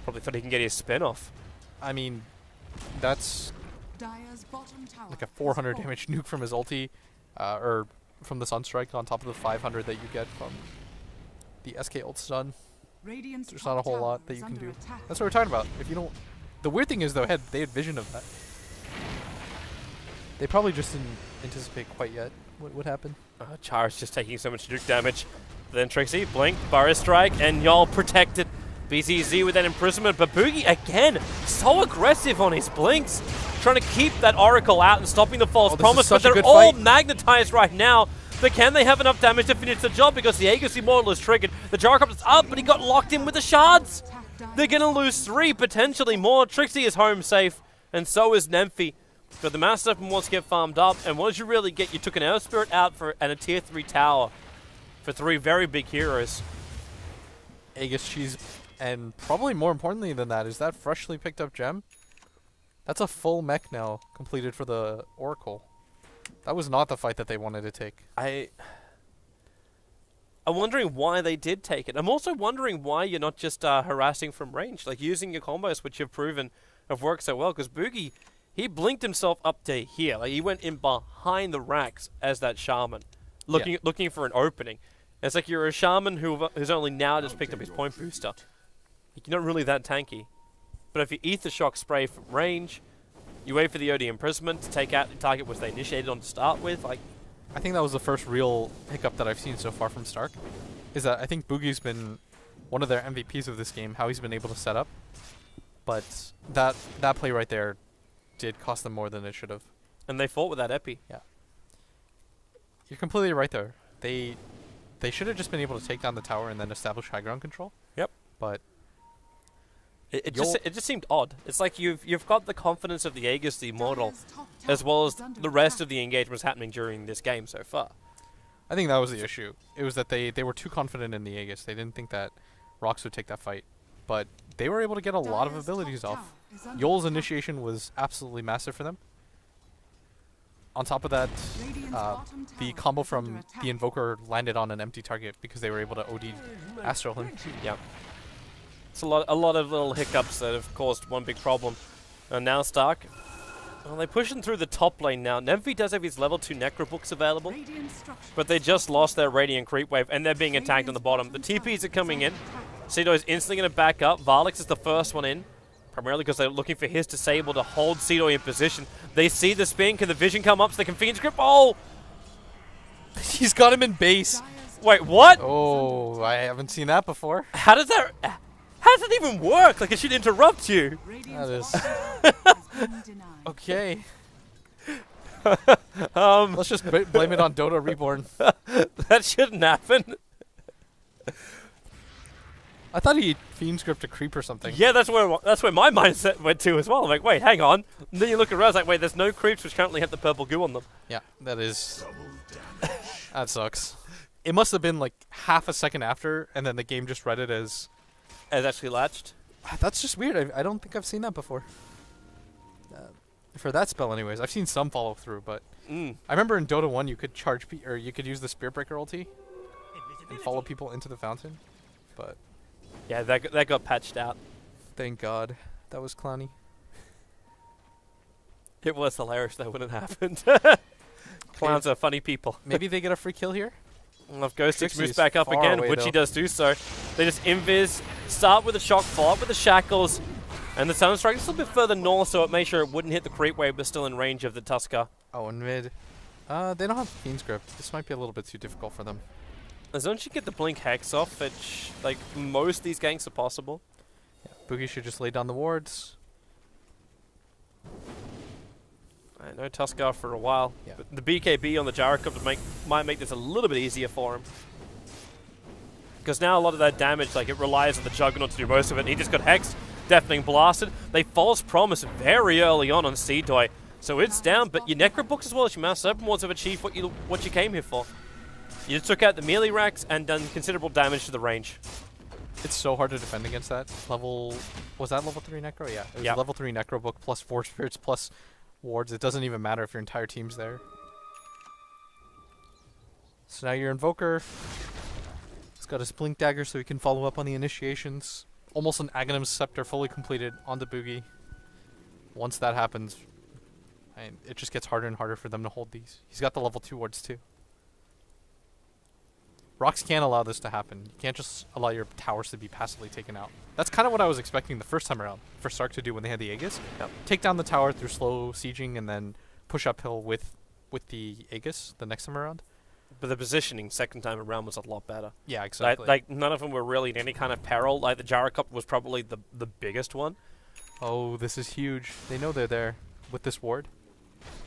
Probably thought he can get his spin off. I mean, that's... like a 400 damage nuke from his ulti, or from the Sunstrike on top of the 500 that you get from the SK ult stun. There's not a whole lot that you can do. That's what we're talking about. If you don't... The weird thing is, though, they had vision of that. They probably just didn't anticipate quite yet what would happen. Char's just taking so much nuke damage. Then Trixi, Blink, Burrow Strike, and Yol protected. BZZ with that imprisonment, but Boogie again, so aggressive on his blinks. Trying to keep that Oracle out and stopping the false promise, but they're all magnetized right now. But can they have enough damage to finish the job? Because the Aegis Immortal is triggered. The Gyrocopter's up, but he got locked in with the shards. They're going to lose 3, potentially more. Trixi is home safe, and so is Nemphi. But the Mass Serpent wants to get farmed up, and what did you really get? You took an Earth Spirit out and a tier 3 tower for 3 very big heroes. Aegis Cheese, and probably more importantly than that, is that freshly picked up gem? That's a full mech now, completed for the Oracle. That was not the fight that they wanted to take. I'm wondering why they did take it. I'm also wondering why you're not just harassing from range, like using your combos, which you've proven have worked so well. Because Boogie, he blinked himself up to here. Like he went in behind the racks as that shaman, looking for an opening. And it's like you're a shaman who's only now just picked up his point booster. Like you're not really that tanky. But if you ether shock spray from range, you wait for the OD imprisonment to take out the target which they initiated on to start with. Like, I think that was the first real hiccup that I've seen so far from Stark, is that I think Boogie's been one of their MVPs of this game, how he's been able to set up. But that play right there did cost them more than it should have. And they fought with that epi. Yeah. You're completely right there. They should have just been able to take down the tower and then establish high ground control. Yep. But it just seemed odd. It's like you've got the confidence of the Aegis, the Immortal, as well as the rest of the engagements happening during this game so far. I think that was the issue. It was that they were too confident in the Aegis. They didn't think that RoX would take that fight. But they were able to get a lot of abilities off. Yol's initiation was absolutely massive for them. On top of that, the combo from the Invoker landed on an empty target because they were able to OD Astral him. Yeah. It's a lot of little hiccups that have caused one big problem. And now Stark, well, they're pushing through the top lane now. Nemphi does have his level 2 Necro books available, but they just lost their Radiant Creep Wave, and they're being attacked on the bottom. The TPs are coming in. Sedoy is instantly going to back up. Valix is the first one in, primarily because they're looking for his disable to hold Sedoy in position. They see the spin. Can the vision come up so they can Fiend's Grip? Oh! He's got him in base. Wait, what? Oh, I haven't seen that before. How does that even work? Like, it should interrupt you. That is. Okay. Let's just blame it on Dota Reborn. That shouldn't happen. I thought he fiend script a creep or something. Yeah, that's where my mindset went to as well. I'm like, wait, hang on. And then you look around, it's like, wait, there's no creeps which currently have the purple goo on them. Yeah, that is. That sucks. It must have been like half a second after, and then the game just read it as. As actually latched. That's just weird. I don't think I've seen that before. For that spell, anyways, I've seen some follow through, but I remember in Dota 1 you could you could use the Spirit Breaker ulti and follow people into the fountain. But yeah, that got patched out. Thank God, that was clowny. It was hilarious. That wouldn't have happened. Clowns are funny people. Maybe they get a free kill here. If Ghostix moves back up again, which he does do so, they just invis, start with a shock, follow up with the shackles, and the Sunstrike is a little bit further north, so it made sure it wouldn't hit the creep wave, but still in range of the Tusker. Oh, and mid. They don't have Fiend's Grip. This might be a little bit too difficult for them. As long as you get the Blink Hex off, which, like, most of these ganks are possible. Yeah. Boogie should just lay down the wards. No Tuskar for a while. Yeah. But the BKB on the Gyrocopter might make this a little bit easier for him. Because now a lot of that damage, like, it relies on the Juggernaut to do most of it. And he just got hexed, Deafening Blasted. They False Promise very early on Sedoy. So it's down, but your Necrobooks as well as your Mouse Serpent Wards have achieved what you came here for. You took out the melee racks and done considerable damage to the range. It's so hard to defend against that. Was that level 3 Necro? Yeah. It was level 3 Necrobook plus 4 Spirits plus wards. It doesn't even matter if your entire team's there. So now your Invoker. He's got his Blink Dagger so he can follow up on the initiations. Almost an Aghanim's Scepter fully completed onto Boogie. Once that happens, it just gets harder and harder for them to hold these. He's got the level 2 wards too. RoX can't allow this to happen. You can't just allow your towers to be passively taken out. That's kind of what I was expecting the first time around for Stark to do when they had the Aegis. Yep. Take down the tower through slow sieging and then push uphill with the Aegis the next time around. But the positioning second time around was a lot better. Yeah, exactly. Like none of them were really in any kind of peril. Like the Gyrocopter was probably the biggest one. Oh, this is huge. They know they're there with this ward.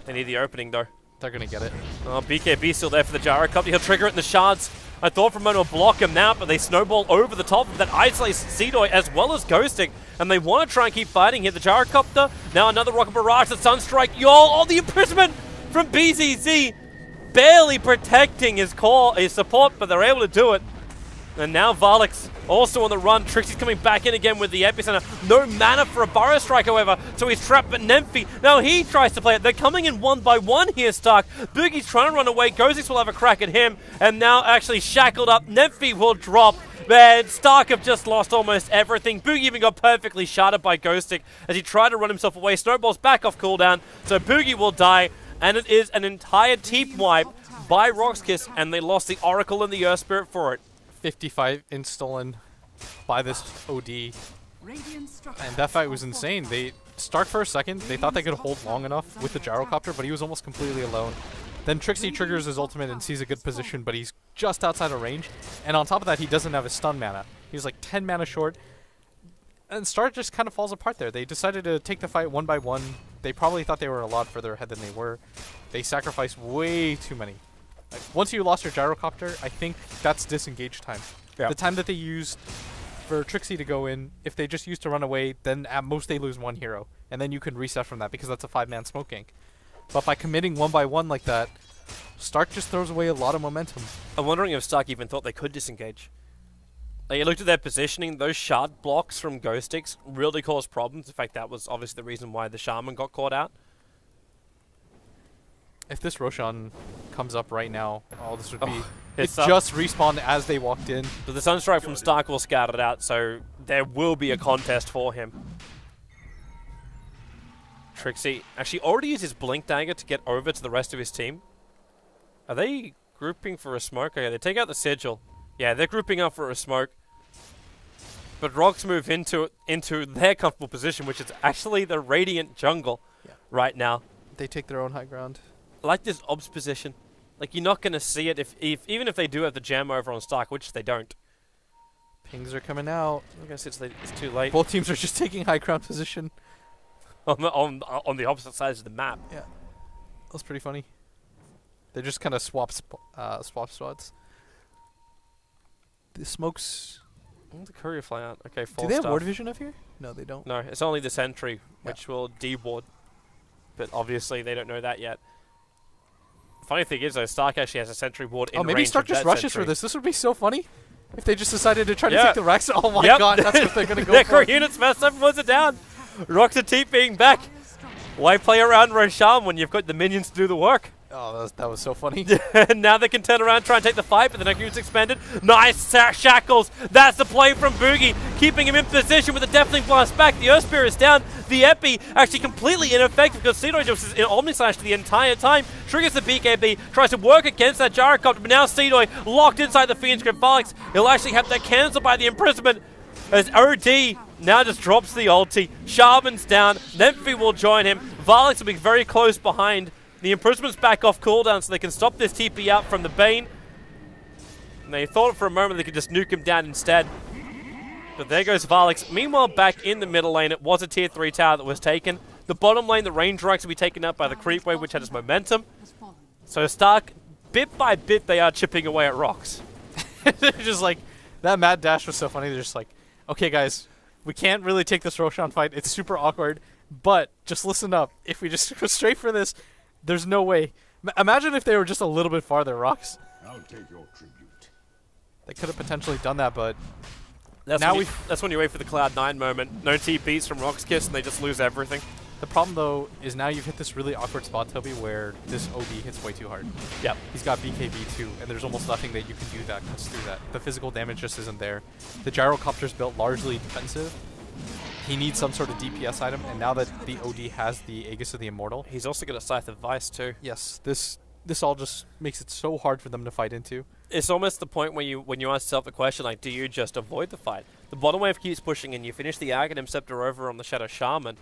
They need the opening though. They're going to get it. Oh, BKB still there for the Gyrocopter. He'll trigger it in the shards. I thought for a moment it'll block him now, but they snowball over the top of that isolates Sedoy as well as Ghosting, and they want to try and keep fighting here. The Gyrocopter, now another Rocket Barrage, the Sunstrike, Yol, oh, the imprisonment from BZZ, barely protecting his support, but they're able to do it. And now Valix also on the run. Trixi's coming back in again with the Epicenter. No mana for a Burrow Strike, however, so he's trapped. But Nemphi, now he tries to play it. They're coming in one by one here, Stark. Boogie's trying to run away. Ghostix will have a crack at him. And now actually shackled up. Nemphi will drop. Man, Stark have just lost almost everything. Boogie even got perfectly sharded by Ghostix as he tried to run himself away. Snowball's back off cooldown, so Boogie will die. And it is an entire team wipe by RoX.KIS, and they lost the Oracle and the Earth Spirit for it. 55 installing by this OD. And that fight was insane. They Stark for a second, they thought they could hold long enough with the Gyrocopter, but he was almost completely alone. Then Trixi triggers his ultimate and sees a good position, but he's just outside of range. And on top of that, he doesn't have his stun mana. He's like 10 mana short. And Stark just kind of falls apart there. They decided to take the fight one by one. They probably thought they were a lot further ahead than they were. They sacrificed way too many. Like, once you lost your Gyrocopter, I think that's disengage time. Yeah. The time that they used for Trixi to go in, if they just used to run away, then at most they lose one hero. And then you can reset from that because that's a 5-man smoke gank. But by committing one by one like that, Stark just throws away a lot of momentum. I'm wondering if Stark even thought they could disengage. Like, you looked at their positioning, those shard blocks from Ghostix really caused problems. In fact, that was obviously the reason why the Shaman got caught out. If this Roshan comes up right now, all this would be... It just respawned as they walked in. But the Sunstrike from Stark will scout it out, so there will be a contest for him. Trixi actually already used his Blink Dagger to get over to the rest of his team. Are they grouping for a smoke? Okay, they take out the Sigil. Yeah, they're grouping up for a smoke. But RoX move into their comfortable position, which is actually the Radiant Jungle right now. They take their own high ground. I like this obs position. Like, you're not going to see it even if they do have the jam over on Stark, which they don't. Pings are coming out. I guess it's too late. Both teams are just taking high ground position. On the opposite sides of the map. Yeah, that's pretty funny. They just kind of swap spots. The smokes. The courier fly out. Okay, false. Do they have ward vision up here? No, they don't. No, it's only the sentry which will de-ward. But obviously they don't know that yet. Funny thing is though, Stark actually has a sentry ward in range. Oh, maybe Stark just rushes for this. This would be so funny. If they just decided to try to take the Rex. Oh my god, that's what they're gonna go for. Their units messed up, everyone's down. RoX are TPing back. Why play around Roshan when you've got the minions to do the work? Oh, that was so funny. Now they can turn around, try and take the fight, but the Necro's expanded. Nice shackles. That's the play from Boogie, keeping him in position with the Deathling Blast back. The Earth Spear is down. The Epi actually completely ineffective because Sedoy just is in Omnislash the entire time. Triggers the BKB, tries to work against that Gyrocopter, but now Sedoy locked inside the Fiend's Grip. Valix, he'll actually have that cancelled by the imprisonment as OD now just drops the ulti. Shaman's down. Nemphi will join him. Valix will be very close behind. The imprisonment's back off cooldown, so they can stop this TP out from the Bane. And they thought for a moment they could just nuke him down instead. But there goes Valix. Meanwhile, back in the middle lane, it was a tier 3 tower that was taken. The bottom lane, the Ranger Rex will be taken out by the creep wave, which had its momentum. So Stark, bit by bit, they are chipping away at RoX. They're just like, that mad dash was so funny. They're just like, okay guys, we can't really take this Roshan fight. It's super awkward, but just listen up. If we just go straight for this, there's no way. Imagine if they were just a little bit farther, RoX. I'll take your tribute. They could have potentially done that, but that's when you wait for the Cloud 9 moment. No TPs from RoX.KIS, and they just lose everything. The problem though is now you've hit this really awkward spot, Toby, where this OB hits way too hard. Yep. He's got BKB too, and there's almost nothing that you can do that cuts through that. The physical damage just isn't there. The Gyrocopter's built largely defensive. He needs some sort of DPS item, and now that the OD has the Aegis of the Immortal, he's also got a Scythe of Vice too. Yes, this all just makes it so hard for them to fight into. It's almost the point where when you ask yourself the question, like, do you just avoid the fight? The bottom wave keeps pushing, and you finish the Aghanim Scepter over on the Shadow Shaman.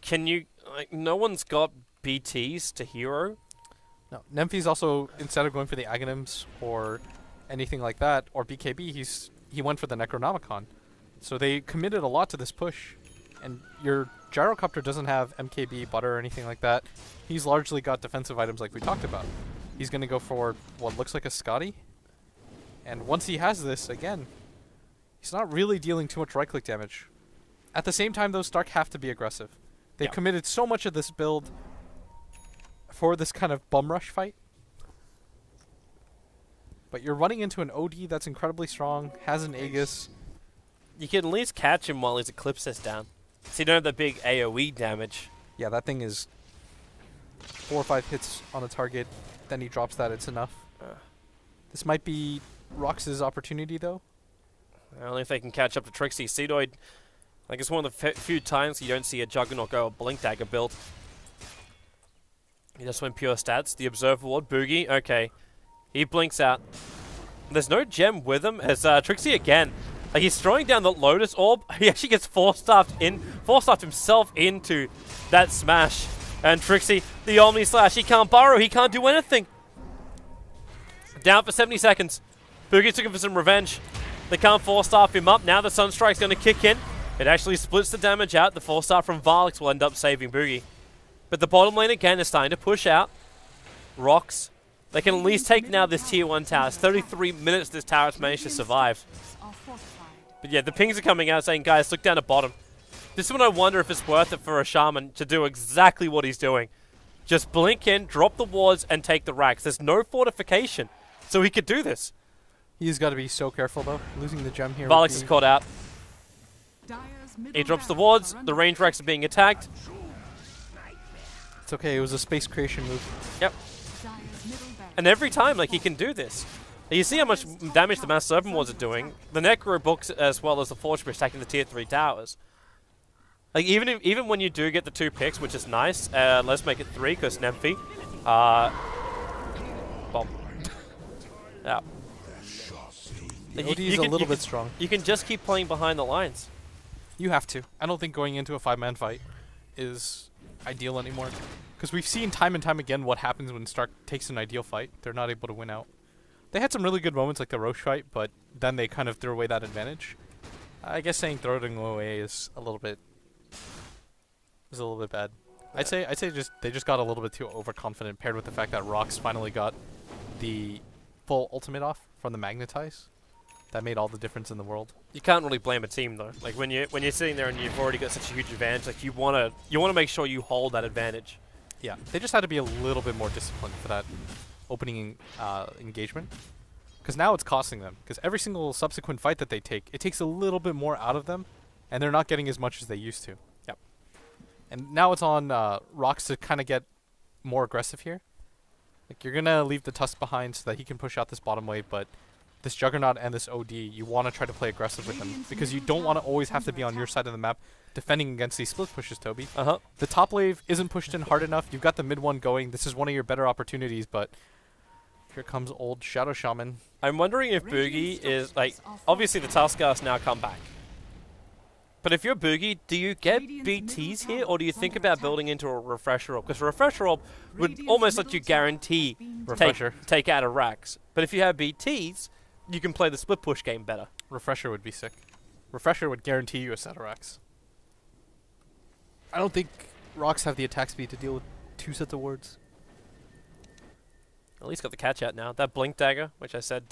Can you? Like, no one's got BTs to hero. No, Nemphi's also, instead of going for the Aghanims or anything like that, or BKB, he went for the Necronomicon. So they committed a lot to this push, and your Gyrocopter doesn't have MKB, Butter, or anything like that. He's largely got defensive items like we talked about. He's going to go for what looks like a Scotty, and once he has this, again, he's not really dealing too much right-click damage. At the same time, though, Stark have to be aggressive. They've committed so much of this build for this kind of bum rush fight. But you're running into an OD that's incredibly strong, has an Aegis. You can at least catch him while his Eclipse is down. So you don't have the big AoE damage. Yeah, that thing is 4 or 5 hits on a target, then he drops that, it's enough. This might be RoX's opportunity, though. Only if they can catch up to Trixi. Sedoy, like, it's one of the few times you don't see a Juggernaut go a Blink Dagger build. He just went pure stats. The Observe Ward, Boogie, okay. He blinks out. There's no gem with him as Trixi again. Like, he's throwing down the Lotus Orb. He actually gets force-stuffed himself into that smash. And Trixi, the Omni Slash. He can't borrow. He can't do anything. Down for 70 seconds. Boogie's looking for some revenge. They can't force-staff him up. Now the Sunstrike's going to kick in. It actually splits the damage out. The force-staff from Valix will end up saving Boogie. But the bottom lane again is starting to push out. RoX. They can at least take now this tier 1 tower. It's 33 minutes this tower has managed to survive. But yeah, the pings are coming out saying, guys, look down at bottom. This is when I wonder if it's worth it for a shaman to do exactly what he's doing. Just blink in, drop the wards, and take the racks. There's no fortification, so he could do this. He's got to be so careful, though. Losing the gem here. Valix is caught out. He drops the wards. The range racks are being attacked. It's okay. It was a space creation move. Yep. And every time, like, he can do this. You see how much damage the Mass Serpent Wards are doing. The Necro books as well as the Forge Bridge attacking the tier 3 towers. Like, even when you do get the 2 picks, which is nice, let's make it 3 because Nemphi. Bomb. Yeah. The OD is a little bit strong. You can just keep playing behind the lines. You have to. I don't think going into a 5-man fight is ideal anymore. Because we've seen time and time again what happens when Stark takes an ideal fight. They're not able to win out. They had some really good moments like the Roche fight, but then they kind of threw away that advantage. I guess saying throwing away is a little bit bad. Yeah. I'd say they just got a little bit too overconfident, paired with the fact that RoX finally got the full ultimate off from the Magnetize. That made all the difference in the world. You can't really blame a team though. Like when you're sitting there and you've already got such a huge advantage, like you wanna make sure you hold that advantage. Yeah, they just had to be a little bit more disciplined for that opening engagement. Because now it's costing them. Because every single subsequent fight that they take, it takes a little bit more out of them, and they're not getting as much as they used to. Yep. And now it's on RoX to kind of get more aggressive here. Like, you're going to leave the Tusk behind so that he can push out this bottom wave, but this Juggernaut and this OD, you want to try to play aggressive with them. Because you don't want to always have to be on your side of the map defending against these split pushes, Toby. Uh-huh. The top wave isn't pushed in hard enough. You've got the mid one going. This is one of your better opportunities, but here comes old Shadow Shaman. I'm wondering if Boogie is, like, obviously the Tuskers now come back. But if you're Boogie, do you get BTs here, or do you think about building into a Refresher Orb? Because Refresher Orb would almost let you guarantee take out a RoX. But if you have BTs, you can play the split push game better. Refresher would be sick. Refresher would guarantee you a set of RoX. I don't think RoX have the attack speed to deal with 2 sets of wards. At least got the catch out now. That Blink Dagger, which I said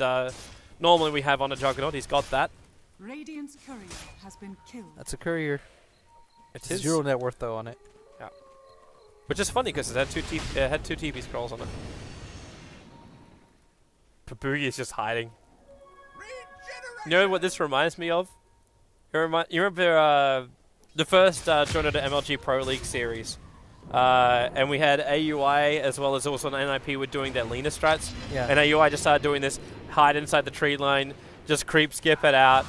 normally we have on a Juggernaut, he's got that. Radiant's courier has been killed. That's a courier. It is. Zero net worth, though, on it. Yeah. Which is funny, because it had 2 TP scrolls on it. Pabugi is just hiding. You know what this reminds me of? You remember the first Tornado MLG Pro League series? And we had AUI as well as also an NIP were doing their Lina strats. Yeah. And AUI just started doing this hide inside the tree line, just creep skip it out.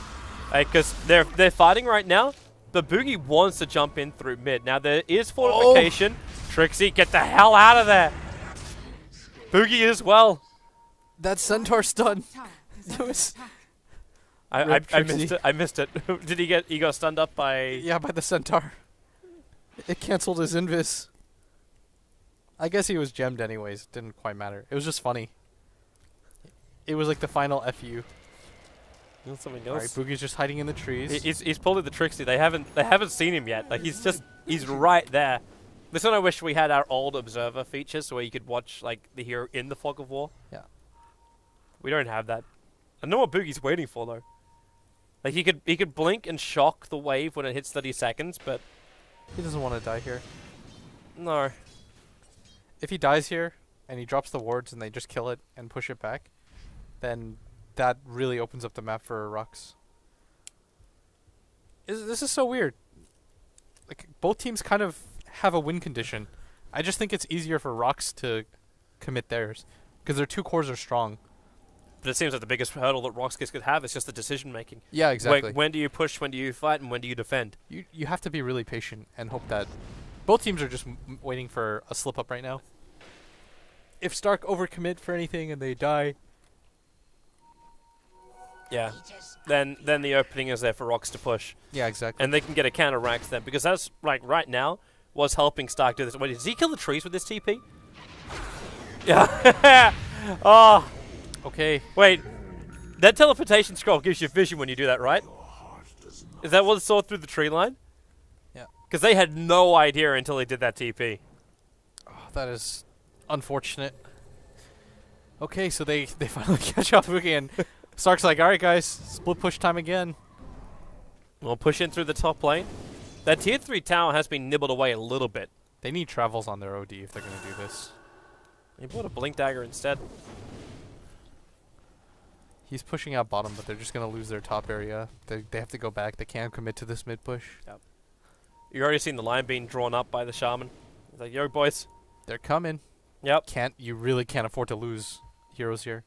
Because they're fighting right now, but Boogie wants to jump in through mid. Now there is fortification. Oh. Trixi, get the hell out of there! Boogie as well. That Centaur stun. I missed it. I missed it. Did he get? He got stunned up by? Yeah, by the Centaur. It cancelled his invis. I guess he was gemmed anyways. Didn't quite matter. It was just funny. It was like the final FU. Something else. All right, Boogie's just hiding in the trees. He's pulled at the Trixi. They haven't seen him yet. Like he's right there. This one I wish we had our old observer features where you could watch like the hero in the fog of war. Yeah. We don't have that. I know what Boogie's waiting for though. Like he could blink and shock the wave when it hits 30 seconds, but he doesn't want to die here. No. If he dies here and he drops the wards and they just kill it and push it back, then that really opens up the map for RoX. This is so weird. Like, both teams kind of have a win condition. I just think it's easier for RoX to commit theirs because their two cores are strong. But it seems like the biggest hurdle that RoX.KIS could have is just the decision making. Yeah, exactly. When do you push, when do you fight, and when do you defend? You have to be really patient and hope that both teams are just waiting for a slip up right now. If Stark overcommit for anything and they die, yeah, then the opening is there for RoX to push. Yeah, exactly. And they can get a counter Rax then, because that's like right now was helping Stark do this. Wait, does he kill the trees with this TP? Yeah. Oh. Okay. Wait, that teleportation scroll gives you vision when you do that, right? Is that what it saw through the tree line? Yeah. Because they had no idea until he did that TP. Oh, that is unfortunate. Okay, so they finally catch up again. Stark's like, alright guys, split push time again. We'll push in through the top lane. That tier 3 tower has been nibbled away a little bit. They need travels on their OD if they're going to do this. They bought a blink dagger instead. He's pushing out bottom, but they're just going to lose their top area. They have to go back. They can't commit to this mid push. Yep. You've already seen the line being drawn up by the shaman. He's like, yo boys. They're coming. Yep. You really can't afford to lose heroes here.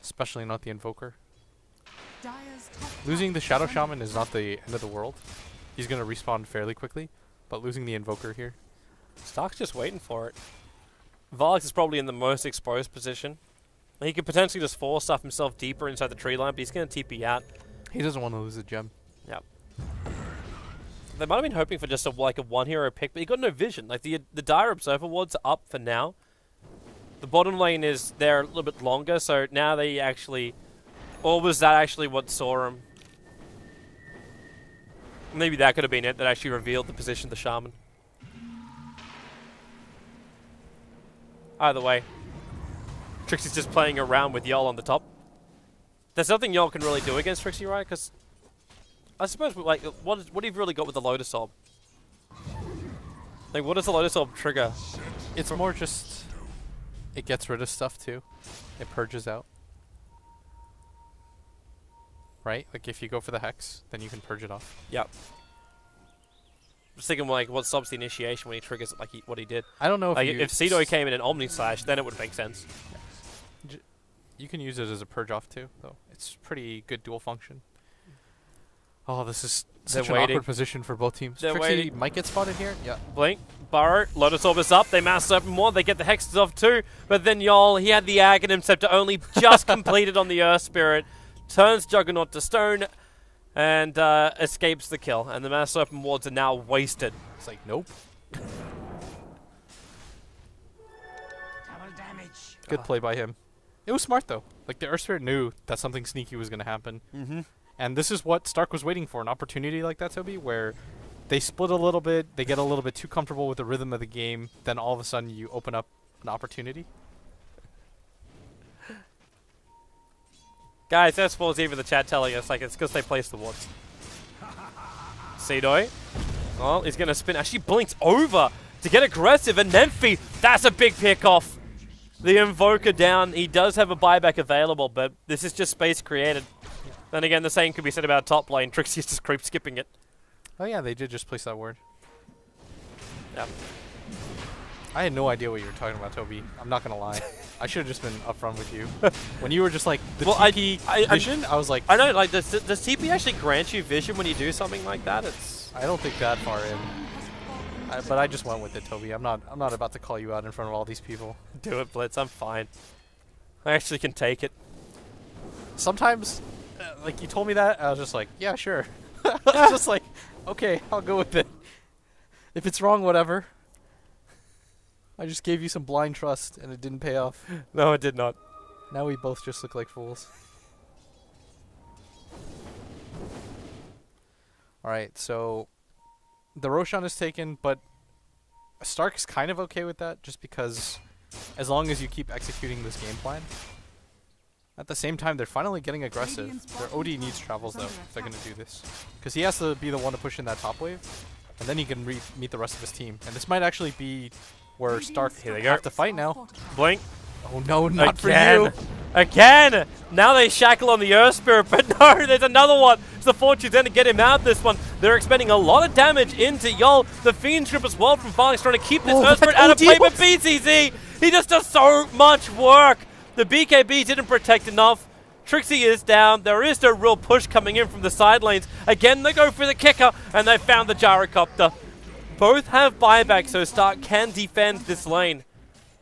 Especially not the Invoker. Losing the Shadow Shaman is not the end of the world. He's going to respawn fairly quickly, but losing the Invoker here. Stark's just waiting for it. Valix is probably in the most exposed position. He could potentially just force stuff himself deeper inside the tree line, but he's going to TP out. He doesn't want to lose a gem. Yep. They might have been hoping for just like a one-hero pick, but he got no vision. Like the Dire Observer wards are up for now. The bottom lane is there a little bit longer, so now they actually... Or was that actually what saw him? Maybe that could have been it, that actually revealed the position of the shaman. Either way, Trixi's just playing around with Yol on the top. There's nothing Yol can really do against Trixi, right? Because I suppose, like, what have you really got with the Lotus Orb? Like, what does the Lotus Orb trigger? It's more just... It gets rid of stuff too. It purges out. Right? Like if you go for the Hex, then you can purge it off. Yep. Just thinking like what stops the initiation when he triggers it like what he did. I don't know if like if Sedoy came in an Omni Slash, then it would make sense. Yes. You can use it as a purge off too, though. It's pretty good dual function. Oh, this is such an awkward position for both teams. Trixi might get spotted here. Yeah. Blink. Burrow. Lotus Orb is up. They mass open more. They get the Hexes off too. But then Yol, he had the Aghanim Scepter only just completed on the Earth Spirit. Turns Juggernaut to stone and escapes the kill. And the mass open wards are now wasted. It's like, nope. Double damage. Good play by him. It was smart though. Like the Earth Spirit knew that something sneaky was going to happen. Mm-hmm. And this is what Stark was waiting for, an opportunity like that, Toby, where they split a little bit, they get a little bit too comfortable with the rhythm of the game, then all of a sudden you open up an opportunity. Guys, S4 is even the chat telling us, like, it's because they placed the wards. Sedoy. Oh, he's going to spin. Actually blinks over to get aggressive, and Nemphi, that's a big pick-off. The Invoker down. He does have a buyback available, but this is just space created. Then again, the same could be said about top lane. Trixi's just creep skipping it. Oh yeah, they did just place that word. Yeah. I had no idea what you were talking about, Toby. I'm not gonna lie. I should have just been upfront with you. When you were just like the TP vision, I was like, I know. Like, does TP actually grant you vision when you do something like that? It's I don't think that far in. But I just went with it, Toby. I'm not about to call you out in front of all these people. Do it, Blitz. I'm fine. I actually can take it. Sometimes. Like, you told me that, I was just like, yeah, sure. I was just like, okay, I'll go with it. If it's wrong, whatever. I just gave you some blind trust, and it didn't pay off. No, it did not. Now we both just look like fools. Alright, so... The Roshan is taken, but... Stark's kind of okay with that, just because... As long as you keep executing this game plan... At the same time, they're finally getting aggressive. Their OD needs travels, though, if they're going to do this. Because he has to be the one to push in that top wave, and then he can meet the rest of his team. And this might actually be where Stark have to fight now. Blink. Oh, no, not again. For you. Again! Now they shackle on the Earth Spirit, but no, there's another one! So Fortune's then to get him out this one. They're expending a lot of damage into Yol. The Fiend Strip as well from Valix trying to keep this Earth Spirit out of play, but BZZ, he just does so much work! The BKB didn't protect enough. Trixi is down. There is no real push coming in from the side lanes. Again, they go for the kicker, and they found the Gyrocopter. Both have buyback, so Stark can defend this lane.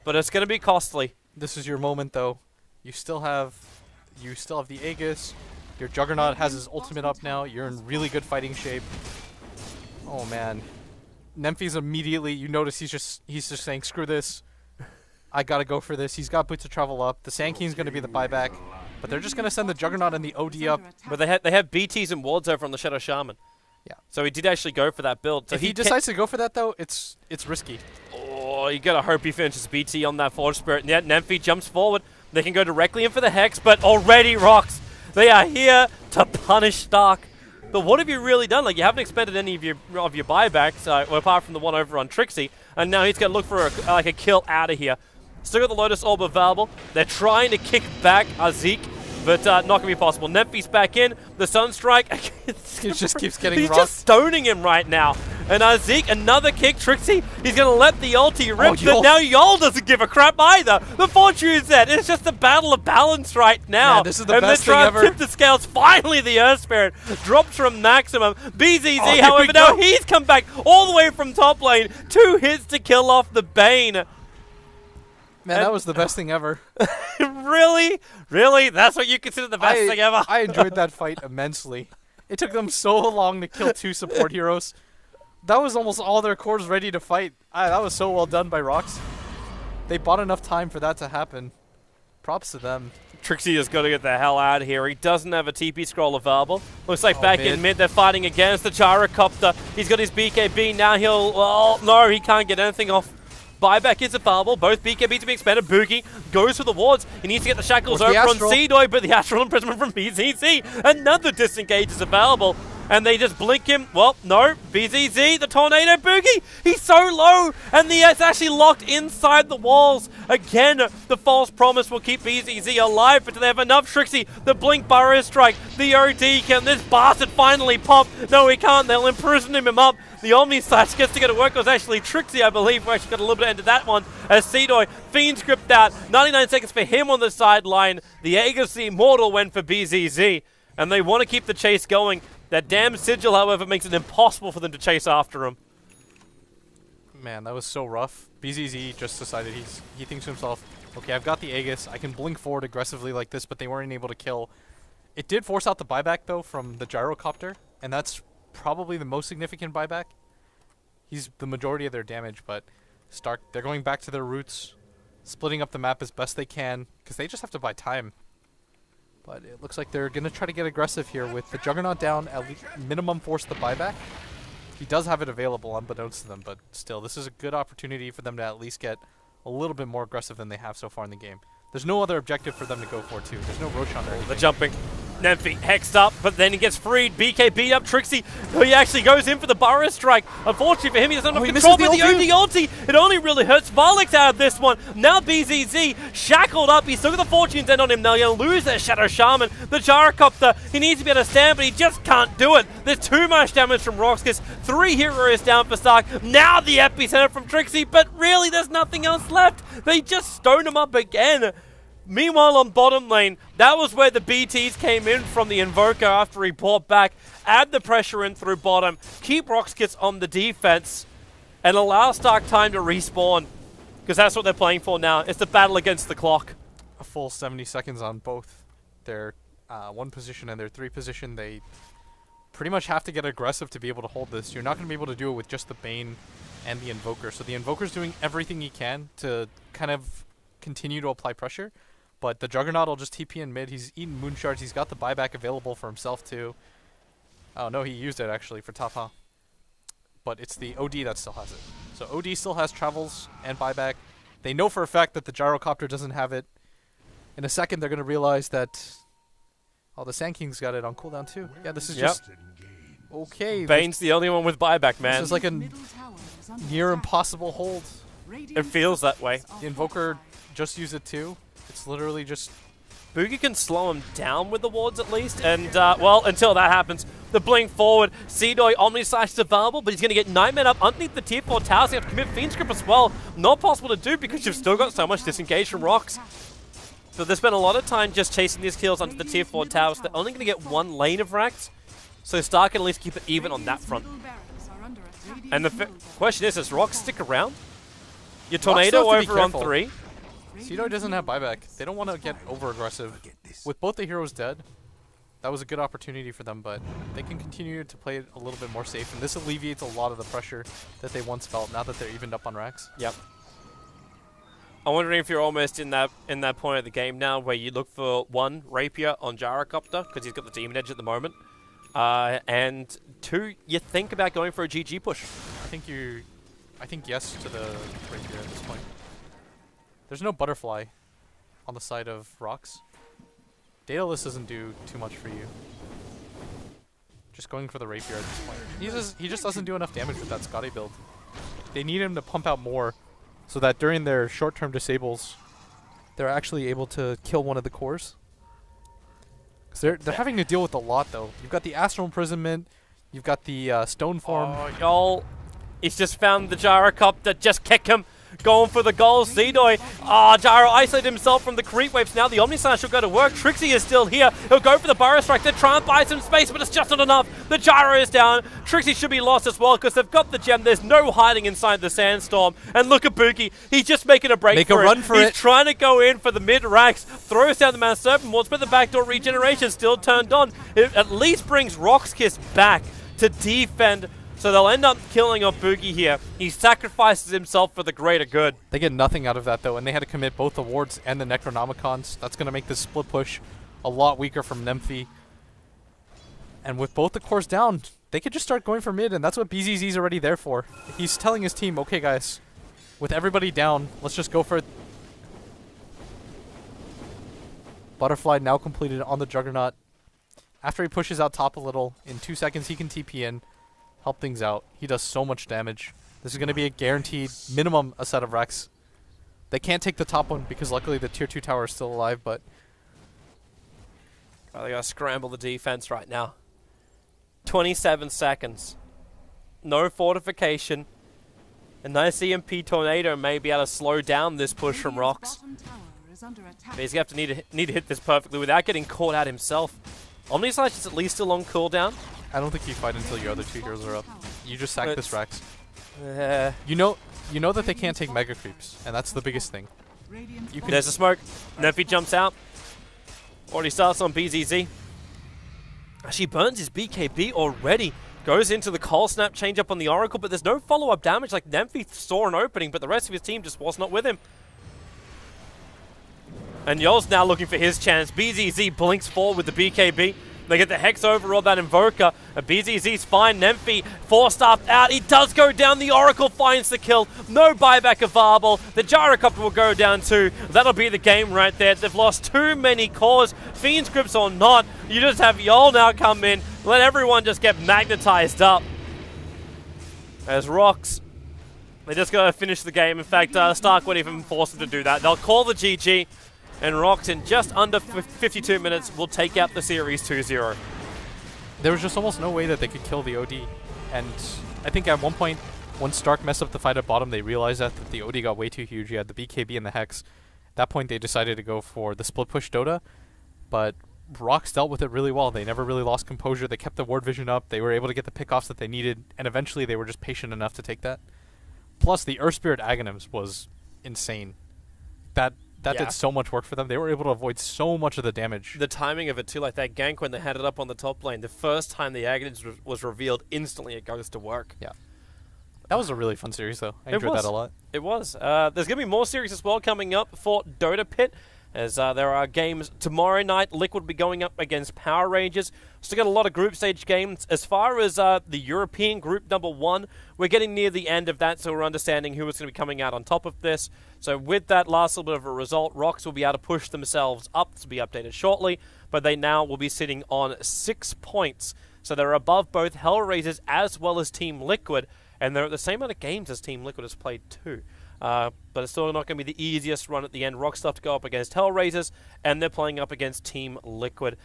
But it's going to be costly. This is your moment, though. You still have the Aegis. Your Juggernaut has his ultimate up now. You're in really good fighting shape. Oh man, Nemphi's immediately. You notice he's just saying, "Screw this, I gotta go for this." He's got boots to travel up. The Sand King's going to be the buyback, but they're just going to send the Juggernaut and the OD up. But they have BTs and wards over on the Shadow Shaman. Yeah. So he did actually go for that build. So if he decides to go for that though, it's risky. Oh, you gotta hope he finishes BT on that Forge Spirit. Yeah, Nemphi jumps forward. They can go directly in for the Hex, but already RoX. They are here to punish Stark. But what have you really done? Like, you haven't expended any of your buybacks, apart from the one over on Trixi. And now he's going to look for a kill out of here. Still got the Lotus Orb available. They're trying to kick back Azik, but not going to be possible. Nemphi's back in. The Sunstrike. It just keeps getting he's RoX. Just stoning him right now. And Azik, another kick. Trixi, he's going to let the ulti rip, but now Yol doesn't give a crap either. The Fortune's dead. It's just a battle of balance right now. Man, this is the best thing ever. And they're trying to tip the scales. Finally, the Earth Spirit drops from maximum. BZZ, however, now he's come back all the way from top lane. 2 hits to kill off the Bane. Man, that was the best thing ever. Really? Really? That's what you consider the best thing ever? I enjoyed that fight immensely. It took them so long to kill 2 support heroes. That was almost all their cores ready to fight. That was so well done by RoX. They bought enough time for that to happen. Props to them. Trixi has got to get the hell out of here. He doesn't have a TP scroll available. Looks like back in mid, they're fighting against the Gyrocopter. He's got his BKB now. Oh, no, he can't get anything off. Buyback is available. Both BKB to be expanded. Boogie goes for the wards. He needs to get the shackles over on Sedoy, but the Astral Imprisonment from BZZ. Another disengage is available. And they just blink him. Well, no. BZZ, the Tornado Boogie. He's so low. And it's actually locked inside the walls. Again, the false promise will keep BZZ alive. But do they have enough? Trixi, the Blink Burrow Strike, the OD. Can this bastard finally pop? No, he can't. They'll imprison him up. The Omni Slash gets to get a work. It was actually Trixi, I believe. We actually got a little bit into that one. As Sedoy, Fiend script out. 99 seconds for him on the sideline. The Aegis Immortal went for BZZ. And they want to keep the chase going. That damn sigil, however, makes it impossible for them to chase after him. Man, that was so rough. BZZ just decided he thinks to himself, okay, I've got the Aegis, I can blink forward aggressively like this, but they weren't able to kill. It did force out the buyback, though, from the Gyrocopter, and that's probably the most significant buyback. He's the majority of their damage, but Stark, they're going back to their roots, splitting up the map as best they can, because they just have to buy time. But it looks like they're going to try to get aggressive here with the Juggernaut down, at least minimum force the buyback. He does have it available unbeknownst to them, but still, this is a good opportunity for them to at least get a little bit more aggressive than they have so far in the game. There's no other objective for them to go for, too. There's no Roshan there. The jumping. Nemphi hexed up, but then he gets freed. BKB up. Trixi, he actually goes in for the Burrow Strike. Unfortunately for him, he doesn't have control, but the ulti, it only really hurts Valix out of this one. Now BZZ shackled up. He's still got the Fortune's End on him. Now he'll lose that Shadow Shaman. The Gyrocopter, he needs to be able to stand, but he just can't do it. There's too much damage from RoX.KIS. 3 heroes down for Stark. Now the epicenter from Trixi, but really there's nothing else left. They just stone him up again. Meanwhile, on bottom lane, that was where the BTs came in from the Invoker after he brought back. Add the pressure in through bottom, keep RoX.KIS on the defense, and allow Stark time to respawn. Because that's what they're playing for now. It's the battle against the clock. A full 70 seconds on both their 1 position and their 3 position. They pretty much have to get aggressive to be able to hold this. You're not going to be able to do it with just the Bane and the Invoker. So the Invoker's doing everything he can to kind of continue to apply pressure. But the Juggernaut will just TP in mid. He's eaten Moon Shards. He's got the buyback available for himself, too. Oh, no, he used it, actually, for Tapa. But it's the OD that still has it. So OD still has travels and buyback. They know for a fact that the Gyrocopter doesn't have it. In a second, they're going to realize that... Oh, the Sand King's got it on cooldown, too. Yeah, this is just... Okay. Bane's the only one with buyback, man. This is like a near impossible hold. It feels that way. The Invoker just used it, too. It's literally just Boogie can slow him down with the wards at least, and, well, until that happens, the blink forward, Sedoy Omnislash is available, but he's going to get Nightmare up underneath the tier 4 towers. You have to commit Fiend Script as well. Not possible to do because you've still got so much disengage from RoX. So they spent a lot of time just chasing these kills under the tier 4 towers. They're only going to get one lane of racks, so Stark can at least keep it even on that front. And the question is, does RoX stick around? Your Tornado over on 3. Sedoy doesn't have buyback. They don't want to get over-aggressive. With both the heroes dead, that was a good opportunity for them, but they can continue to play it a little bit more safe, and this alleviates a lot of the pressure that they once felt now that they're evened up on RoX. Yep. I'm wondering if you're almost in that point of the game now where you look for one Rapier on Gyrocopter, because he's got the Demon Edge at the moment, and two, you think about going for a GG push. I think yes to the Rapier at this point. There's no Butterfly on the side of RoX. Daedalus doesn't do too much for you. Just going for the Rapier at this point. He just doesn't do enough damage with that Scotty build. They need him to pump out more so that during their short-term disables, they're actually able to kill one of the cores. Because they're having to deal with a lot, though. You've got the Astral Imprisonment. You've got the Stone Form. Oh, Yol. He's just found the Gyrocopter. Just kick him. Going for the goal, Sedoy. Ah, Gyro isolated himself from the creep waves. Now the Omnislash will go to work. Trixi is still here. He'll go for the Burrow Strike. They'll try and buy some space, but it's just not enough. The Gyro is down. Trixi should be lost as well because they've got the gem. There's no hiding inside the Sandstorm. And look at Boogie. He's just making a break for it. Make a run for it. He's trying to go in for the mid-racks. Throws down the Mount Serpent Wards, but the backdoor regeneration still turned on. It at least brings RoX.KIS back to defend. So they'll end up killing off Boogie here. He sacrifices himself for the greater good. They get nothing out of that, though, and they had to commit both the wards and the Necronomicons. That's going to make this split push a lot weaker from Nemphi. And with both the cores down, they could just start going for mid, and that's what BZZ's already there for. He's telling his team, okay, guys, with everybody down, let's just go for it. Butterfly now completed on the Juggernaut. After he pushes out top a little, in 2 seconds he can TP in. Help things out. He does so much damage. This is going to be a guaranteed minimum a set of RoX. They can't take the top one because luckily the tier 2 tower is still alive, but... Oh, they got to scramble the defense right now. 27 seconds. No fortification. A nice EMP Tornado may be able to slow down this push from RoX. But he's going to have to need to hit this perfectly without getting caught out himself. Omnislash is at least still on cooldown. I don't think you fight until your other two heroes are up. You just sack this Rex. You know that they can't take mega creeps, and that's the biggest thing. There's a smoke. Nemphi jumps out. Already starts on BZZ. She burns his BKB already. Goes into the Cold Snap change up on the Oracle, but there's no follow-up damage. Like Nemphi saw an opening, but the rest of his team just was not with him. And Yol's now looking for his chance. BZZ blinks forward with the BKB. They get the Hex over on that Invoker. BZZ's fine. Nemphi four-staffed out. He does go down. The Oracle finds the kill. No buyback available. The Gyrocopter will go down too. That'll be the game right there. They've lost too many cores. Fiend Scripts or not, you just have Yol now come in. Let everyone just get magnetized up. As RoX, they just got to finish the game. In fact, Stark won't even force them to do that. They'll call the GG. And RoX in just under 52 minutes will take out the series 2-0. There was just almost no way that they could kill the OD. And I think at one point, when Stark messed up the fight at bottom, they realized that the OD got way too huge. You had the BKB and the Hex. At that point, they decided to go for the split push Dota. But RoX dealt with it really well. They never really lost composure. They kept the ward vision up. They were able to get the pickoffs that they needed. And eventually, they were just patient enough to take that. Plus, the Earth Spirit Aghanims was insane. That did so much work for them. They were able to avoid so much of the damage. The timing of it too, like that gank when they had it up on the top lane, the first time the Aghanims was revealed, instantly it goes to work. Yeah. That was a really fun series though. I enjoyed that a lot. It was. There's going to be more series as well coming up for Dota Pit, as there are games tomorrow night. Liquid will be going up against Power Rangers. Still got a lot of group stage games. As far as the European group number 1, we're getting near the end of that, so we're understanding who is going to be coming out on top of this. So with that last little bit of a result, RoX will be able to push themselves up. This will be updated shortly, but they now will be sitting on 6 points. So they're above both Hellraisers as well as Team Liquid, and they're at the same amount of games as Team Liquid has played too. But it's still not going to be the easiest run at the end. RoX have to go up against Hellraisers, and they're playing up against Team Liquid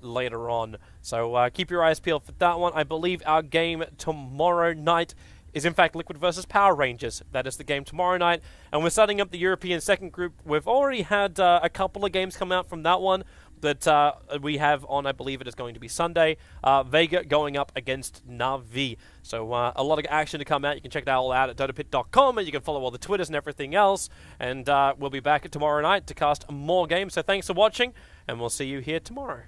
later on. So keep your eyes peeled for that one. I believe our game tomorrow night is in fact Liquid versus Power Rangers. That is the game tomorrow night. And we're starting up the European second group. We've already had a couple of games come out from that one that we have on, I believe it is going to be Sunday. Vega going up against Na'Vi. So a lot of action to come out. You can check that all out at dotapit.com, and you can follow all the Twitters and everything else. And we'll be back tomorrow night to cast more games. So thanks for watching, and we'll see you here tomorrow.